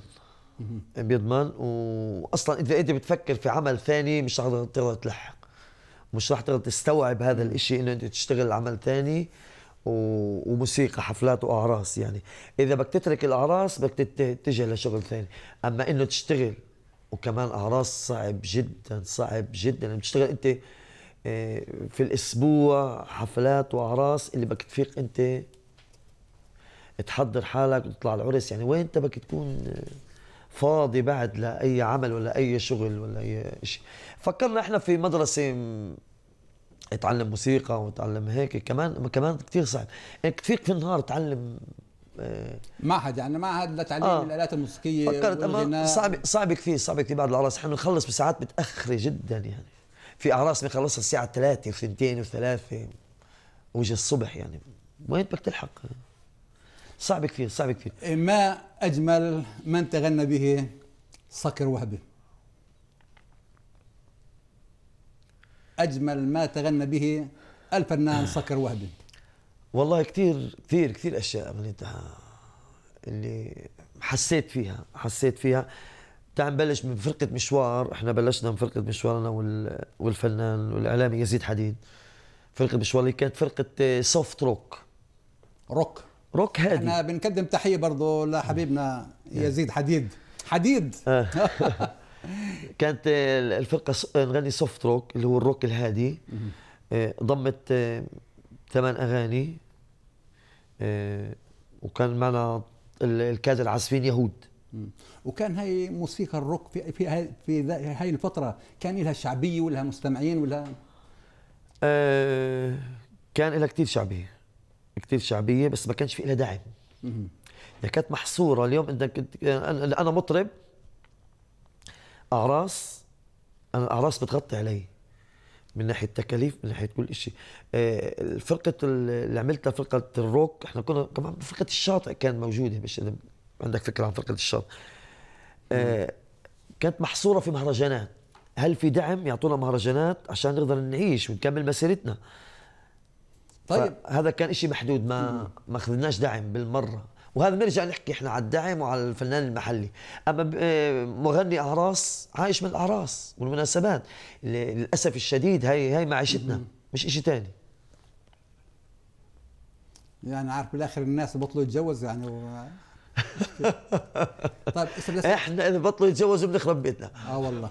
بيضمن، واصلا اذا انت بتفكر في عمل ثاني مش رح تقدر تلحق، مش رح تقدر تستوعب هذا الشيء انه انت تشتغل عمل ثاني وموسيقى حفلات واعراس. يعني اذا بدك تترك الاعراس بدك تتجه لشغل ثاني، اما انه تشتغل وكمان اعراس صعب جدا صعب جدا. لما تشتغل انت في الاسبوع حفلات واعراس اللي بدك تفيق انت تحضر حالك وتطلع العرس، يعني وين انت بدك تكون فاضي بعد لاي عمل ولا اي شغل ولا اي شيء. فكرنا احنا في مدرسه اتعلم موسيقى وتعلم هيك، كمان كمان كثير صعب انك تفيق في النهار تتعلم معهد، يعني معهد لتعليم آه. الالات الموسيقيه. فكرت اما صعب صعب كثير صعب كثير بعد الاعراس. احنا بنخلص بساعات متاخره جدا، يعني في اعراس بنخلصها الساعه ثلاثة و2 و3 وجه الصبح، يعني وين بدك تلحق؟ صعب كثير صعب كثير. ما اجمل من تغنى به صقر وهبي؟ اجمل ما تغنى به الفنان صقر وهبي. والله كثير كثير كثير اشياء اللي اللي حسيت فيها حسيت فيها تعال نبلش من فرقه مشوار. احنا بلشنا من فرقه مشوار انا والفنان والاعلامي يزيد حديد. فرقه مشوار اللي كانت فرقه سوفت روك روك روك هادي. احنا بنقدم تحيه برضه لحبيبنا يزيد حديد حديد كانت الفرقه نغني سوفت روك اللي هو الروك الهادي. ضمت ثمان اغاني وكان معنا الكادر العازفين يهود. وكان هي موسيقى الروك في في هاي في هاي الفتره كان لها شعبيه ولها مستمعين ولها أه كان لها كثير شعبيه كثير شعبيه، بس ما كانش في لها دعم. كانت محصوره. اليوم انت كنت انا مطرب اعراس، انا الاعراس بتغطي علي من ناحيه تكاليف من ناحيه كل شيء. الفرقه اللي عملتها فرقه الروك احنا كنا كمان فرقه الشاطئ كان موجوده، مش عندك فكره عن فرقه الشاطئ. كانت محصوره في مهرجانات. هل في دعم يعطونا مهرجانات عشان نقدر نعيش ونكمل مسيرتنا؟ طيب هذا كان شيء محدود، ما ما اخذناش دعم بالمره. وهذا بنرجع نحكي احنا على الدعم وعلى الفنان المحلي. اما مغني اعراس عايش من الاعراس والمناسبات، للاسف الشديد هي هي معيشتنا مش شيء ثاني. يعني عارف بالاخر الناس بطلوا يتجوزوا يعني و... طيب احنا اذا بطلوا يتجوزوا بنخرب بيتنا. اه والله.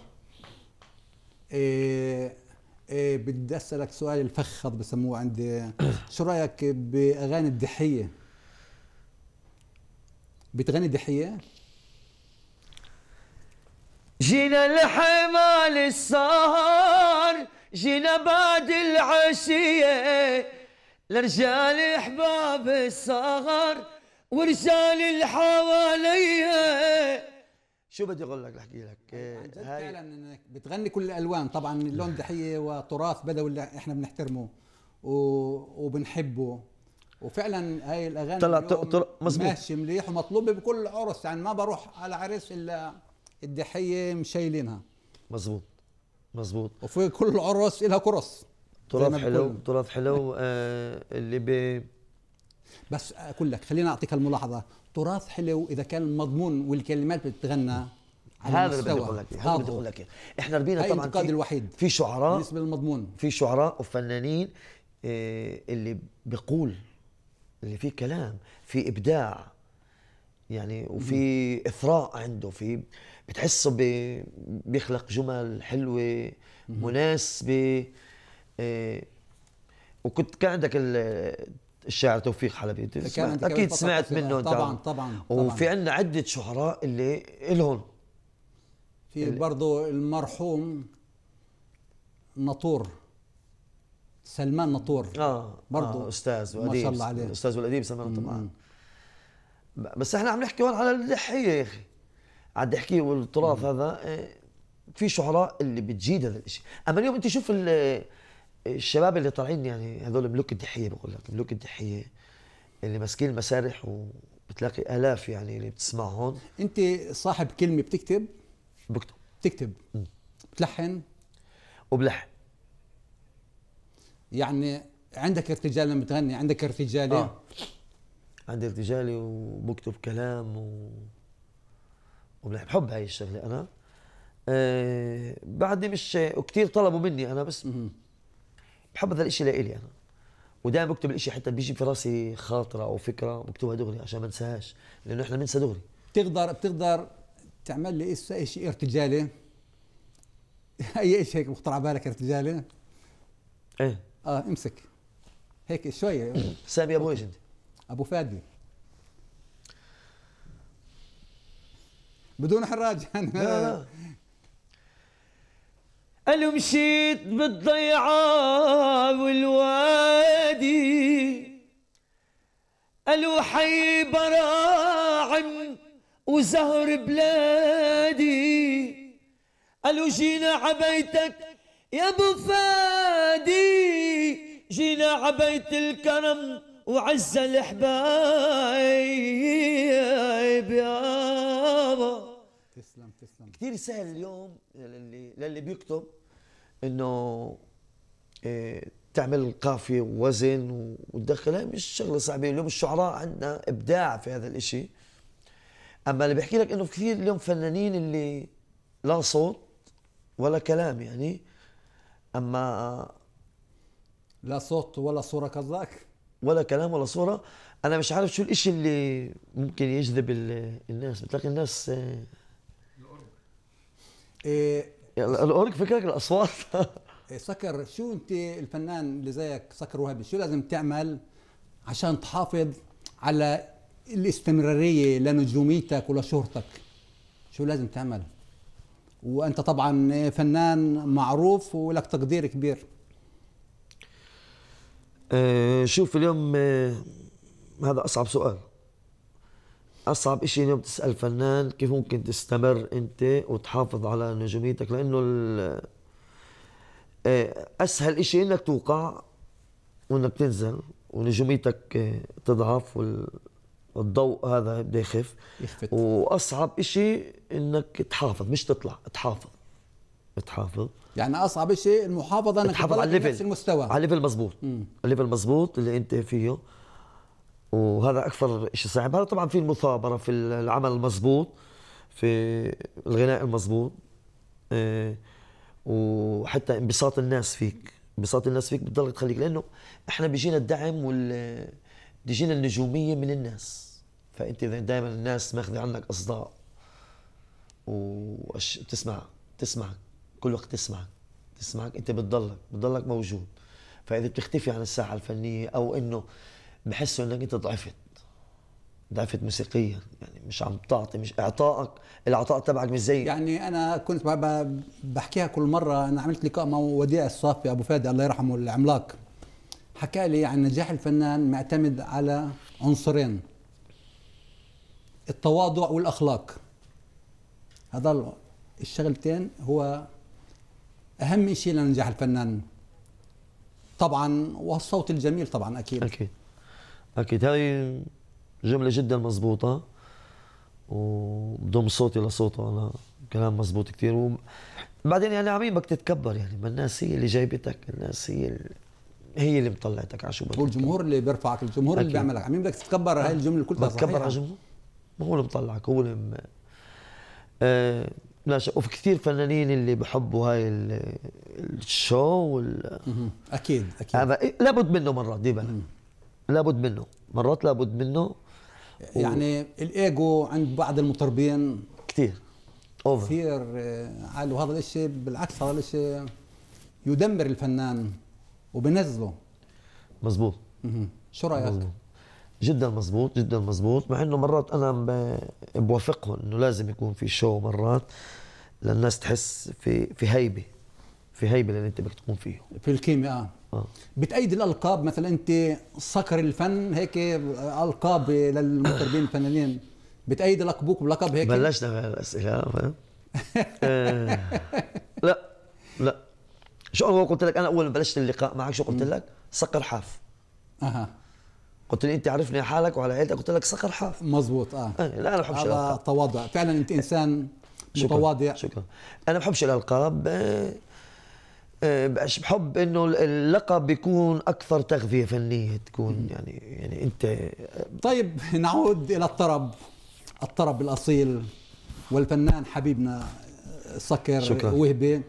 إيه... إيه بدي اسالك سؤال الفخذ بسموه عندي، شو رايك باغاني الدحيه؟ بتغني دحيه؟ جينا لحمال السهر، جينا بعد العشيه، لرجال احباب الصغر ورجال اللي حواليه. شو بدي اقول لك احكي لك عن جد فعلا انك بتغني كل الالوان. طبعا اللون دحيه وتراث بدوي اللي احنا بنحترمه وبنحبه، وفعلا هاي الاغاني طلع ماشي مليح ومطلوبه بكل عرس. يعني ما بروح على عرس الا الدحيه مشايلينها. مزبوط مزبوط. وفي كل عرس لها كرس. تراث حلو تراث حلو آه اللي ب بس اقول لك خليني اعطيك الملاحظه. تراث حلو اذا كان المضمون والكلمات بتتغنى على هذا المستوى. اللي بدي اقول لك هذا اللي بدي اقول لك احنا ربينا طبعا الانتقاد الوحيد في شعراء بالنسبه للمضمون، في شعراء وفنانين إيه اللي بيقول اللي فيه كلام، في ابداع يعني، وفي اثراء عنده، في بتحسه بي بيخلق جمل حلوه مناسبه. إيه وكنت كان عندك الشاعر توفيق حلبي سمعت. اكيد سمعت منه طبعا انت. طبعا طبعا. وفي عندنا عده شعراء اللي الهم في برضه المرحوم ناطور سلمان ناطور اه برضه آه استاذ واديب ما شاء الله عليه. الاستاذ والاديب سلمان طبعا. بس احنا عم نحكي هون على الدحيه يا اخي، على الدحيه والتراث. هذا في شعراء اللي بتجيد هذا الشيء. اما اليوم انت شوف الشباب اللي طالعين، يعني هذول ملوك الدحيه. بقول لك ملوك الدحيه اللي ماسكين المسارح وبتلاقي الاف يعني اللي بتسمعهم. انت صاحب كلمه بتكتب؟ بكتب بتكتب م. بتلحن؟ وبلحن. يعني عندك ارتجال لما بتغني؟ عندك ارتجالي؟ اه عندي ارتجالي وبكتب كلام و... وبحب هاي الشغله انا. أه بعدني مش وكثير طلبوا مني انا، بس بحب هذا الشيء لإلي انا، ودائما بكتب الشيء حتى بيجي في راسي خاطره او فكره بكتبها دغري عشان ما انساهاش، لانه احنا بننسى دغري. بتقدر بتقدر تعمل لي هسه شيء ارتجالي؟ اي شيء هيك مخطر على بالك ارتجالي؟ ايه اه امسك هيك شويه. سامي ابو ايش انت؟ ابو فادي بدون حراج يعني. لا لا قالوا مشيت بالضيعة والوادي، قالوا حي براعم وزهر بلادي، قالوا جينا عبيتك يا ابو فادي، جينا عبيت الكرم وعز الحبايب يابا. تسلم تسلم. كثير سهل اليوم للي للي بيكتب انه إيه تعمل قافيه ووزن وتدخلها، مش شغله صعبه. اليوم الشعراء عندنا ابداع في هذا الشيء. اما اللي بحكي لك انه كثير اليوم فنانين اللي لا صوت ولا كلام يعني، اما لا صوت ولا صوره قصدك؟ ولا كلام ولا صوره. انا مش عارف شو الشيء اللي ممكن يجذب الناس. بتلاقي الناس الاورج ايه الاورج فكرك الاصوات. صقر شو انت الفنان اللي زيك صقر وهبي شو لازم تعمل عشان تحافظ على الاستمراريه لنجوميتك ولشهرتك؟ شو لازم تعمل وانت طبعا فنان معروف ولك تقدير كبير؟ أه شوف اليوم أه هذا أصعب سؤال. أصعب شيء اليوم تسأل فنان كيف ممكن تستمر أنت وتحافظ على نجوميتك، لأنه أه أسهل شيء إنك توقع وإنك تنزل ونجوميتك أه تضعف والضوء هذا بده يخف، وأصعب شيء إنك تحافظ، مش تطلع تحافظ تحافظ. يعني اصعب شيء المحافظه انك تحافظ على نفس المستوى، على الليفل مضبوط، الليفل مضبوط اللي انت فيه، وهذا اكثر شيء صعب. هذا طبعا في المثابره، في العمل المضبوط، في الغناء المضبوط، إيه، وحتى انبساط الناس فيك، انبساط الناس فيك بتضل تخليك، لانه احنا بيجينا الدعم وال بيجينا النجوميه من الناس، فانت دائما الناس ماخذه عنك اصداء وبتسمع تسمعك كل وقت، تسمعك تسمعك انت بتضلك بتضلك موجود. فاذا بتختفي عن الساحه الفنيه او انه بحسوا انك انت ضعفت ضعفت موسيقيا، يعني مش عم تعطي، مش اعطائك العطاء تبعك مش زي. يعني انا كنت بحكيها كل مره، انا عملت لقاء مع وديع الصافي ابو فادي الله يرحمه العملاق، حكى لي عن نجاح الفنان معتمد على عنصرين، التواضع والاخلاق. هذا الشغلتين هو اهم شيء لنجاح الفنان طبعا، والصوت الجميل طبعا. اكيد اكيد اكيد. هاي جمله جدا مضبوطه، وبضم صوتي لصوته انا، كلام مضبوط كثير. وبعدين يعني عمين بدك تتكبر، يعني ما الناس هي اللي جايبتك، الناس هي اللي هي اللي مطلعتك على شو بدك، والجمهور اللي بيرفعك، الجمهور أكيد. اللي بيعملك، عمين بدك تتكبر؟ هاي الجمله كلها صحيحه، بتكبر على الجمهور، هو اللي مطلعك، هو اللي م... آه لا شك. وفي كثير فنانين اللي بحبوا هاي الشو وال... اكيد اكيد لابد منه مرات، دي بالك لابد منه مرات، لابد منه و... يعني الايجو عند بعض المطربين كثير اوفر كثير عالي، وهذا الشيء بالعكس هذا الشيء يدمر الفنان وبنزله. مزبوط. شو رايك؟ مزبوط. جدا مزبوط جدا مزبوط، مع انه مرات انا بوافقهم انه لازم يكون في شو مرات للناس تحس في في هيبه، في هيبه اللي انت بدك تكون فيه، في الكيمياء. اه بتأيد الالقاب مثلا انت صقر الفن، هيك القاب للمطربين الفنانين، بتأيد لقبوك بلقب هيك؟ بلشنا بالاسئله فاهم؟ آه. لا لا شو اول قلت لك، انا اول ما بلشت اللقاء معك شو قلت لك؟ صقر حاف. اها قلت لي انت عرفني حالك وعلى عيلتك، قلت لك صقر حاف. مزبوط. اه لا انا بحبش الالقاب، تواضع فعلا، انت انسان متواضع. شكرا شكرا. انا بحبش الالقاب، بحب انه اللقب بيكون اكثر تغذيه فنيه تكون يعني يعني انت. طيب نعود الى الطرب، الطرب الاصيل والفنان حبيبنا صقر وهبي،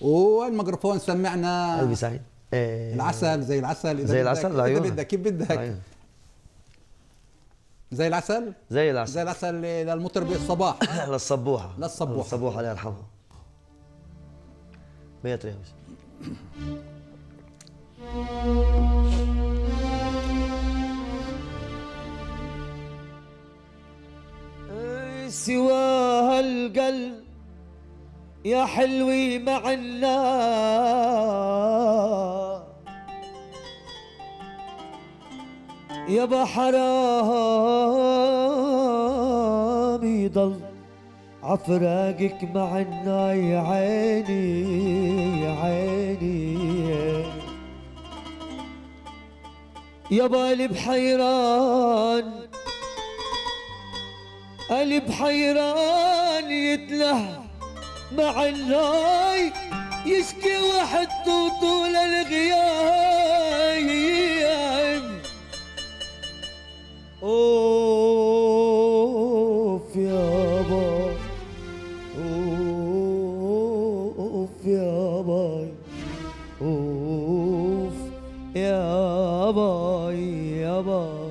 والميكروفون سمعنا قلبي سعيد العسل زي العسل زي العسل اذا بدك كيف بدك زي العسل زي العسل زي العسل للمطرب الصباح للصبوحه للصبوحه الصبوحه الله يرحمها بيت ريوش. سواها القلب يا حلوي مع الله يا بحرام يضل عفراقك معنا يا عيني يا عيني يا بالي بحيران قلب بحيران يتله مع الناي يشكي وحدته طول الغياب اوف يابا اوف يابا اوف يابا يابا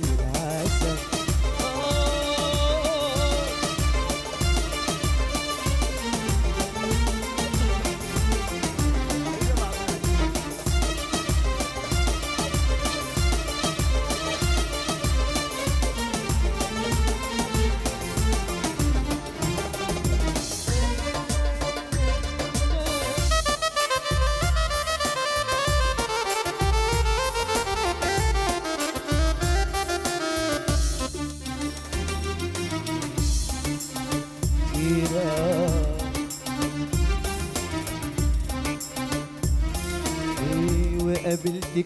العسل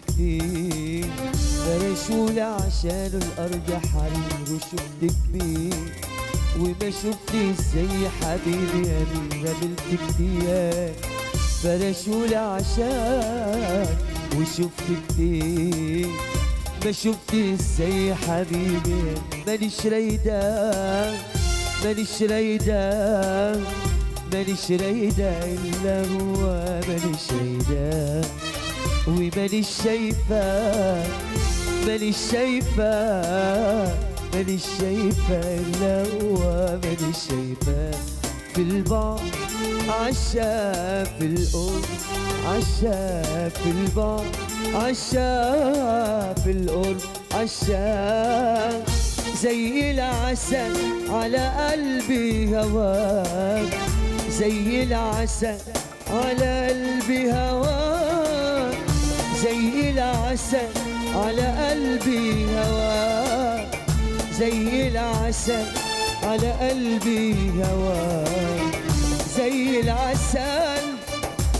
كتير فرش ولا عشان الارض حرير وشفت كبير وما شفتش زي حبيبي يا مين قابلت كتير فرش ولا عشان وشفت كتير ما شفتش زي حبيبي ماليش رايدة ماليش رايدة ماليش رايدة إلا هو ماليش رايدة ومانيش شايفة مانيش شايفة مانيش شايفة إلا هو مانيش شايفة في البعض عشا في الأم عشا في البعض عشا في القرب عشا زي العسل على قلبي هواك زي العسل على قلبي هواك زي العسل على قلبي هواك زي العسل على قلبي هواك زي العسل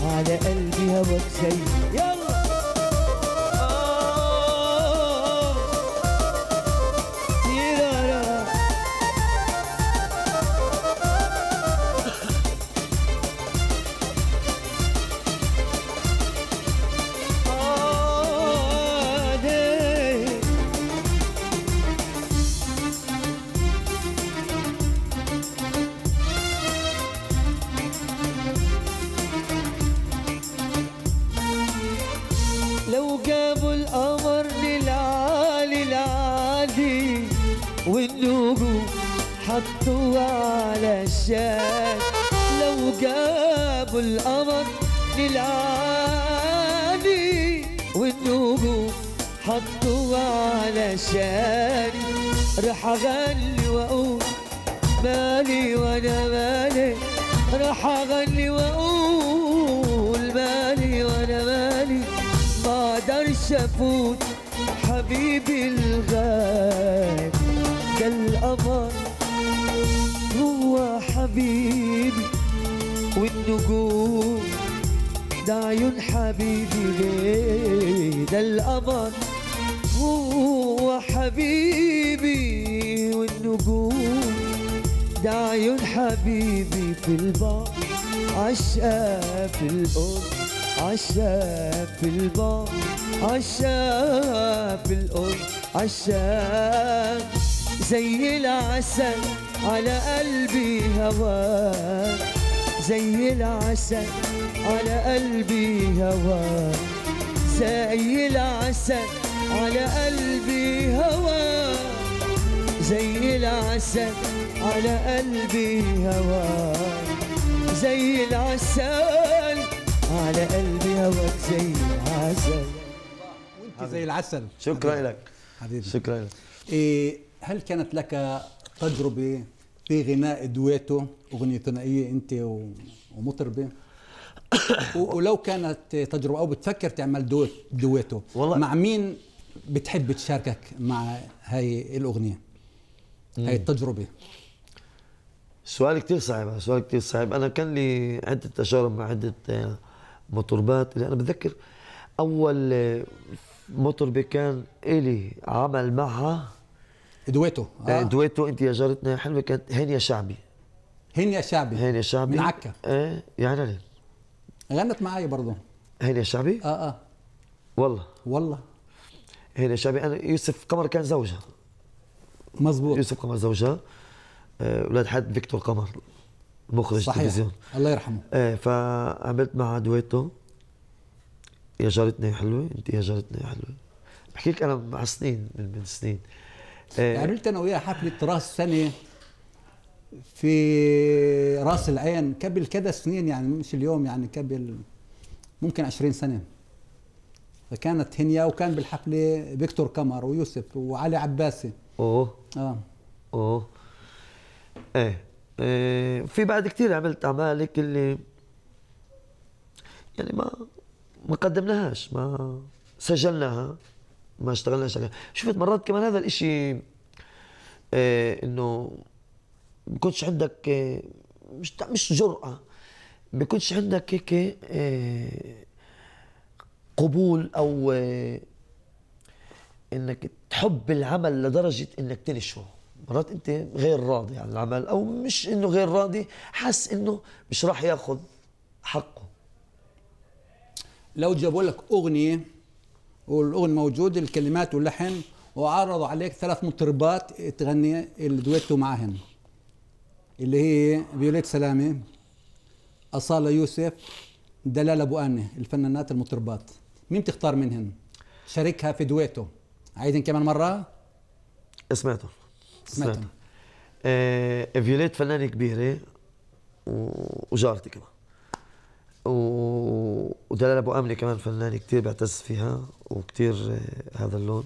على قلبي هواك زي يلا حطوها على الشاك لو جابوا القمر للعالي والنجوم حطوها على الشاك راح اغني واقول مالي وانا مالي راح اغني واقول مالي وانا مالي ما اقدرش افوت حبيبي الغالي ده القمر هو حبيبي والنجوم ده عيون حبيبي ليه ده القمر هو حبيبي والنجوم ده عيون حبيبي في البحر عشقة في الأرض عشا في البحر عشا في الأرض عشا زي العسل على قلبي هواك زي العسل على قلبي هواك زي العسل على قلبي هواك زي العسل على قلبي هواك زي العسل على قلبي هواك زي العسل وانت زي العسل. شكرا لك حبيبي. شكرا لك. إيه هل كانت لك تجربه في غناء دويتو اغنيه ثنائيه انت ومطربه؟ ولو كانت تجربه او بتفكر تعمل دويت دويتو والله مع مين بتحب تشاركك مع هاي الاغنيه؟ مم. هاي التجربه سؤال كثير صعب، سؤال كثير صعب. انا كان لي عده تجارب مع عده مطربات. اللي انا بتذكر اول مطربه كان الي عمل معها دويتو آه. دويتو انت يا جارتنا يا حلوه، كانت هنيا شعبي. هنيا شعبي هنيا شعبي من عكا. ايه يعني ليه غنت معي برضه هنيا شعبي؟ اه اه والله والله هنيا شعبي. انا يوسف قمر كان زوجها. مظبوط، يوسف قمر زوجها، اولاد حد فيكتور قمر مخرج تلفزيون الله يرحمه. ايه فعملت مع دويتو يا جارتنا يا حلوه، انت يا جارتنا يا حلوه. بحكي لك انا مع سنين من من سنين عملت انا وياها حفله راس سنه في راس العين قبل كذا سنين، يعني مش اليوم، يعني قبل ممكن عشرين سنه. فكانت هنيا وكان بالحفله فيكتور قمر ويوسف وعلي عباسي. اوه اه اوه ايه, إيه. في بعد كثير عملت اعمال اللي يعني ما ما قدمناهاش، ما سجلناها، ما اشتغلناش عليها. شفت مرات كمان هذا الاشي إيه انه ما بكونش عندك إيه مش مش جرأة، ما بكونش عندك هيك إيه قبول او إيه انك تحب العمل لدرجة انك تنشره. مرات انت غير راضي عن العمل، او مش انه غير راضي، حاس انه مش راح ياخذ حقه. لو جابوا لك اغنيه والاغنيه موجود الكلمات واللحن وعرضوا عليك ثلاث مطربات تغني الدويتو معهن، اللي هي فيوليت سلامه، اصاله يوسف، دلال ابو املي، الفنانات المطربات، مين تختار منهن شاركها في دويتو؟ عايزين كمان مره سمعتهم سمعتهم آه، فيوليت فنانه كبيره وجارتي كمان، ودلال ابو املي كمان فنانه كثير بعتز فيها وكثير هذا اللون.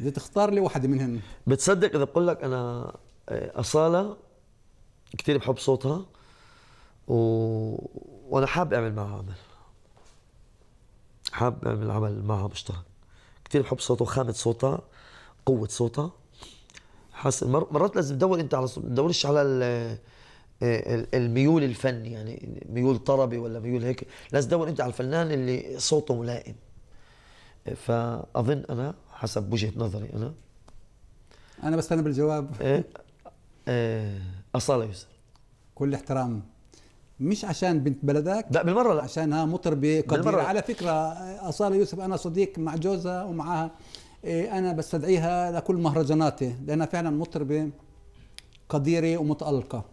بدي تختار لي واحده منهم. بتصدق اذا بقول لك انا اصاله كثير بحب صوتها و... وانا حاب اعمل معها عمل، حاب اعمل عمل معها مشترك. كثير بحب صوتها وخامه صوتها، قوه صوتها. حاسس مرات لازم تدور انت على صوت، ما تدورش على ال... الميول الفني، يعني ميول طربي ولا ميول هيك، لازم تدور انت على الفنان اللي صوته ملائم. فاظن انا حسب وجهه نظري انا انا بستنى بالجواب. إيه؟ إيه؟ اصاله يوسف. كل احترام، مش عشان بنت بلدك، لا بالمره، لا عشانها مطربه قديره. على فكره اصاله يوسف انا صديق مع جوزها ومعها، إيه انا بستدعيها لكل مهرجاناتي لانها فعلا مطربه قديره ومتالقه.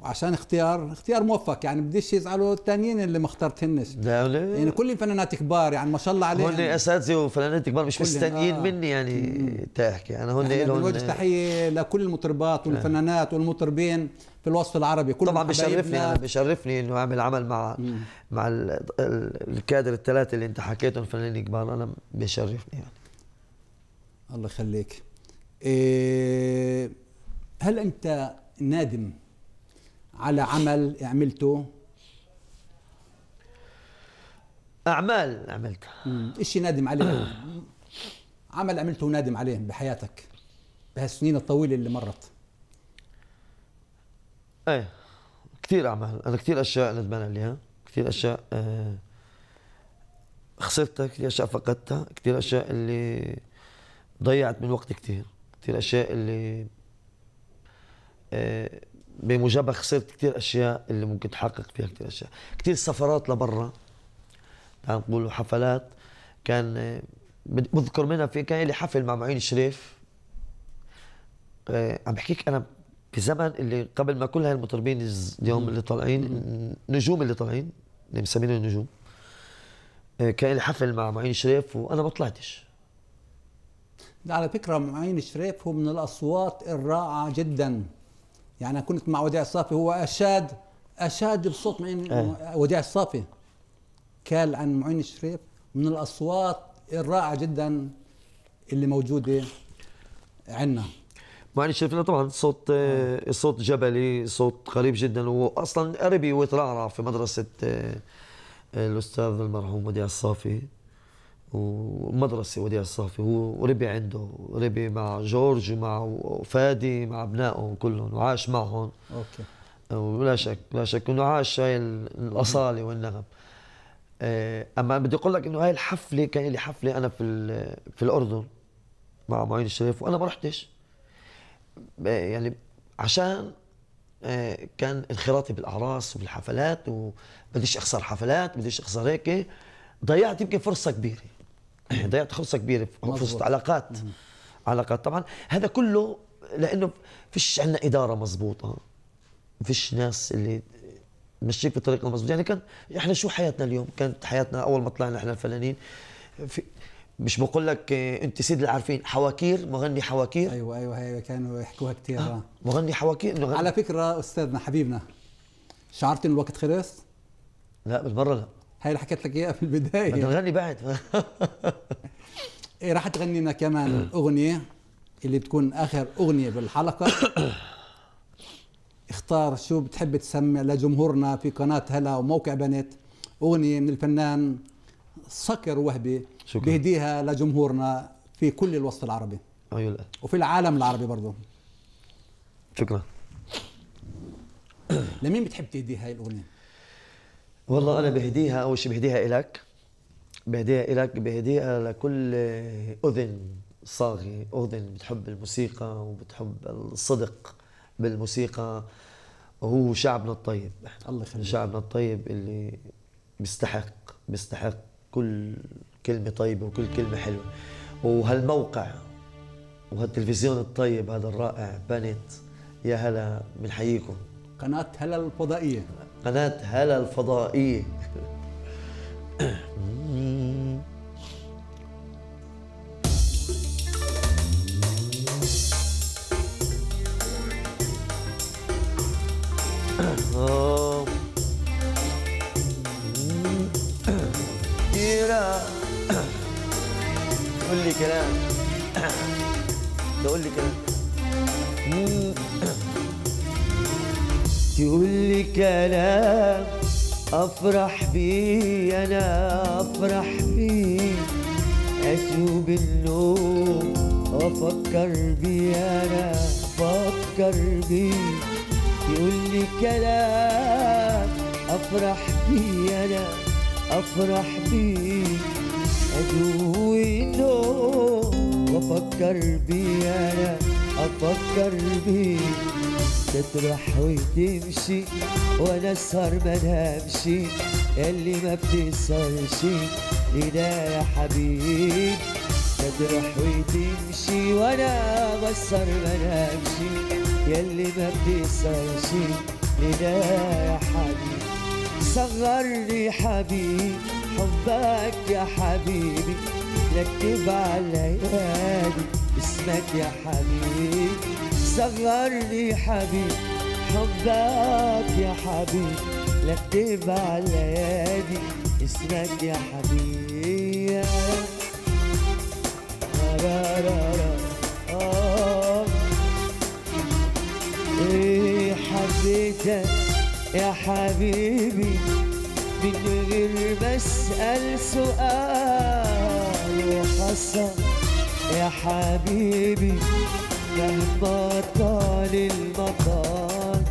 وعشان اختيار اختيار موفق، يعني بديش يزعلوا الثانيين اللي ما اخترتهنش. يعني كل الفنانات كبار، يعني ما شاء الله عليهم، هن اساتذه وفنانات كبار مش مستنيين آه. مني يعني تحكي. انا هن يعني لهم بنوجه تحيه لكل المطربات والفنانات والمطربين في الوسط العربي. كل طبعا بشرفني، انا بشرفني انه اعمل عمل مع مم. مع الكادر الثلاثه اللي انت حكيتهم فنانين كبار، انا بشرفني يعني. الله يخليك. إيه هل انت نادم على عمل عملته؟ أعمال عملتها. إشي نادم عليه؟ عمل عملته نادم عليه بحياتك بهالسنين الطويلة اللي مرت؟ ايه كثير اعمال، انا كثير اشياء ندمان عليها، كثير اشياء آه خسرتها، كثير اشياء فقدتها، كثير اشياء اللي ضيعت من وقتي كثير، كثير اشياء اللي آه بموجبها خسرت كثير اشياء اللي ممكن تحقق فيها كثير اشياء، كثير سفرات لبرا، تعال نقول حفلات. كان آه بذكر منها في كان لي حفل مع معين شريف، آه عم بحكيك انا في زمن اللي قبل ما كل هالمطربين اليوم اللي طالعين نجوم اللي طالعين اللي مسمينهم نجوم. كان لي حفل مع معين شريف وانا ما طلعتش. على فكره معين شريف هو من الاصوات الرائعه جدا. يعني كنت مع وديع الصافي، هو اشاد اشاد بصوت معين. أه. وديع الصافي قال عن معين شريف من الاصوات الرائعه جدا اللي موجوده عندنا. معين شريف طبعا صوت صوت جبلي، صوت قريب جدا، واصلا قريبي وترعرع في مدرسه الاستاذ المرحوم وديع الصافي ومدرسه وديع الصافي، هو ربي عنده، ربي مع جورج ومع فادي مع ابنائهم كلهم وعاش معهم. اوكي. ولا شك لا شك انه عاش هاي الاصاله والنغم. اما بدي اقول لك انه هاي الحفله كان لي حفله انا في في الاردن مع معين شريف وانا ما رحتش، يعني عشان كان انخراطي بالاعراس وبالحفلات وبديش اخسر حفلات، بديش اخسر هيك، ضيعت يمكن فرصه كبيره، ضيعت فرصه كبيره، فرصه علاقات علاقات طبعا. هذا كله لانه فيش عندنا اداره مضبوطه، فيش ناس اللي مشيك بالطريقه المضبوطه. يعني كان احنا شو حياتنا اليوم، كانت حياتنا اول ما طلعنا احنا الفنانين، مش بقول لك انت سيد العارفين حواكير، مغني حواكير. ايوه ايوه هي كانوا يحكوها كثير. آه. مغني حواكير مغني. على فكره استاذنا حبيبنا، شعرت ان الوقت خلص؟ لا بالمره، لا هي اللي حكيت لك اياها في البدايه، بدنا نغني بعد. إيه راح تغني لنا كمان اغنيه اللي بتكون اخر اغنيه بالحلقه. اختار شو بتحب تسمع لجمهورنا في قناه هلا وموقع بنت، اغنيه من الفنان صقر وهبي بيهديها لجمهورنا في كل الوسط العربي. أيوة. وفي العالم العربي برضه. شكرا. لمين بتحب تهدي هاي الاغنيه؟ والله انا بهديها، اول شيء بهديها الك، بهديها الك، بهديها لكل اذن صاغي، اذن بتحب الموسيقى وبتحب الصدق بالموسيقى. هو شعبنا الطيب، الله يخليك، شعبنا الطيب اللي بيستحق بيستحق كل كلمة طيبة وكل كلمة حلوة، وهالموقع وهالتلفزيون الطيب هذا الرائع بنت يا هلا، بنحييكم. قناة هلا الفضائية، قناة هلا الفضائية. تقول لي كلام، تقول لي كلام، تقول لي كلام أفرح بيه، أنا أفرح بيه، أشوف النوم أفكر بيه، أنا أفكر بيه، تقول لي كلام أفرح بيه، أنا أفرح بيه، أدوي النوم وأفكر بي، أنا أفكر بي، تطرح وتمشي وأنا أسهر ما انهمشي، اللي ما بتسهرش لنا يا حبيبي، تطرح وتمشي وأنا بسهر ما انهمشي، يلي ما بتسهرش لنا يا حبيبي، صغرني حبيبي حبك يا حبيبي، ركب على ليالي اسمك يا حبيبي، صغرني حبيبي حبك يا حبيبي، ركب على ليالي اسمك يا حبيبي. ايه حبيتك يا حبيبي من غير ما اسال سؤال وحصل يا حبيبي، مهما طال المطار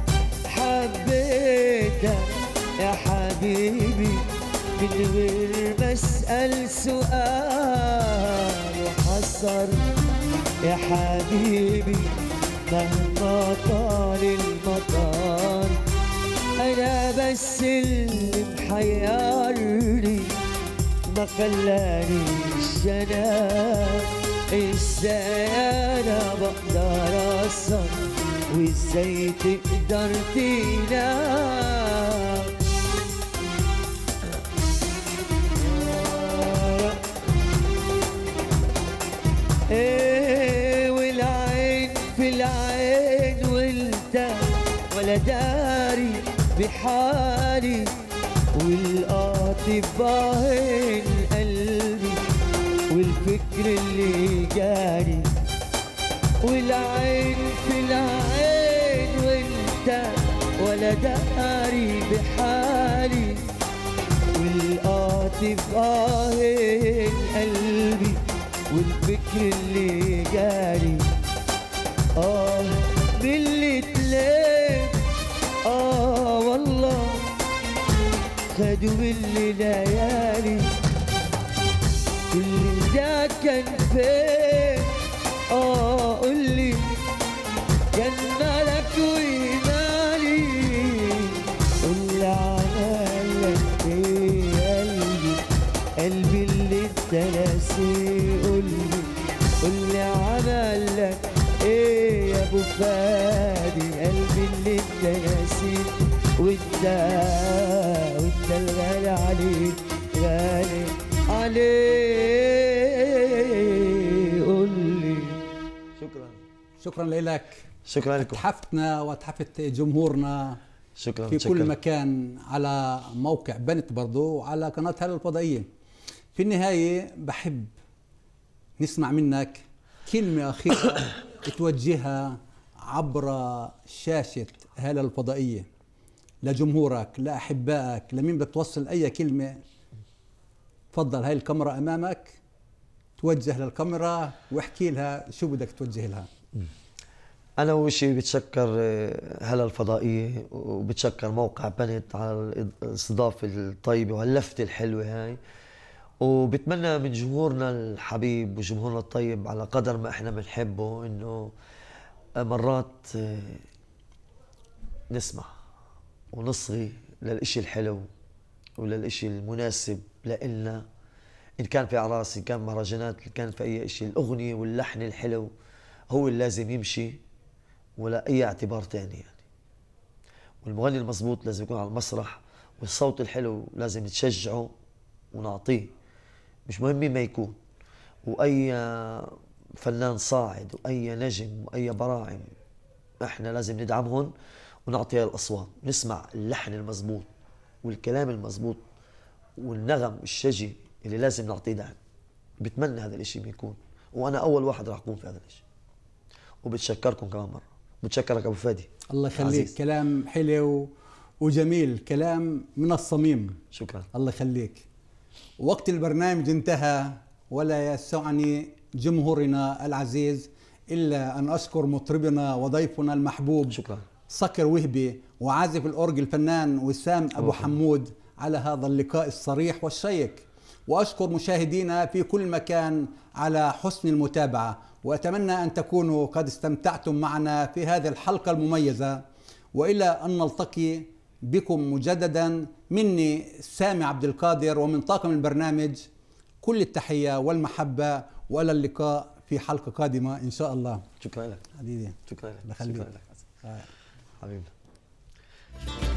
حبيبي من غير ما اسال سؤال وحصر يا حبيبي مهما طال المطار انا بس اللي محيرني ما خلانيش انام ازاي انا بقدر اسهر وازاي تقدر تنام. ايه والعين في العين وانت ولا داري بحالي والقاطف بعين قلبي والفكر اللي جاري والعين في العين وانت ولا داري بحالي والقاطف بعين قلبي والفكر اللي جاري اه باللي تلات اه والله خدوا اللي ليالي كل ده كان فين اه قولي كان مالك ومالي قولي عمالك ايه قلبي قلبي اللي اتنسي قولي قولي عمالك ايه يا ابو فادي قلبي اللي اتنسي وانت وانت الغالي عليك غالي عليك قولي. شكرا شكرا لك. شكرا لكم. تحفتنا وتحفت جمهورنا شكرا في شكرا. كل مكان على موقع بنت برضو وعلى قناه هلا الفضائيه. في النهايه بحب نسمع منك كلمه اخيره توجهها عبر شاشه هلا الفضائيه لجمهورك لأحبائك لمين بدك توصل أي كلمة. تفضل هاي الكاميرا أمامك توجه للكاميرا واحكي لها شو بدك توجه لها. أنا أول شيء بتشكر هلا الفضائية وبتشكر موقع بنت على الاستضافة الطيبة وهاللفتة الحلوة هاي وبتمنى من جمهورنا الحبيب وجمهورنا الطيب على قدر ما إحنا بنحبه إنه مرات نسمع ونصغي للإشي الحلو وللإشي المناسب لإلنا إن كان في أعراس إن كان مهرجانات إن كان في أي إشي. الأغنية واللحن الحلو هو اللي لازم يمشي ولا أي اعتبار تاني يعني. والمغني المضبوط لازم يكون على المسرح والصوت الحلو لازم نتشجعه ونعطيه مش مهم مين ما يكون. وأي فنان صاعد وأي نجم وأي براعم إحنا لازم ندعمهم ونعطيها الاصوات، نسمع اللحن المزبوط والكلام المزبوط والنغم الشجي اللي لازم نعطيه دعم. بتمنى هذا الشيء بيكون وانا اول واحد راح اكون في هذا الشيء. وبتشكركم كمان مره، بتشكرك ابو فادي الله يخليك، كلام حلو وجميل، كلام من الصميم. شكرا الله يخليك. وقت البرنامج انتهى ولا يسعني جمهورنا العزيز الا ان اشكر مطربنا وضيفنا المحبوب شكرا صقر وهبي وعازف الأورج الفنان وسام أبو حمود على هذا اللقاء الصريح والشيق. وأشكر مشاهدينا في كل مكان على حسن المتابعة وأتمنى أن تكونوا قد استمتعتم معنا في هذه الحلقة المميزة وإلى أن نلتقي بكم مجددا مني سامي عبد القادر ومن طاقم البرنامج كل التحية والمحبة وإلى اللقاء في حلقة قادمة إن شاء الله. شكرا لك حبيبي. شكرا لك. شكرا لك. حبيبنا.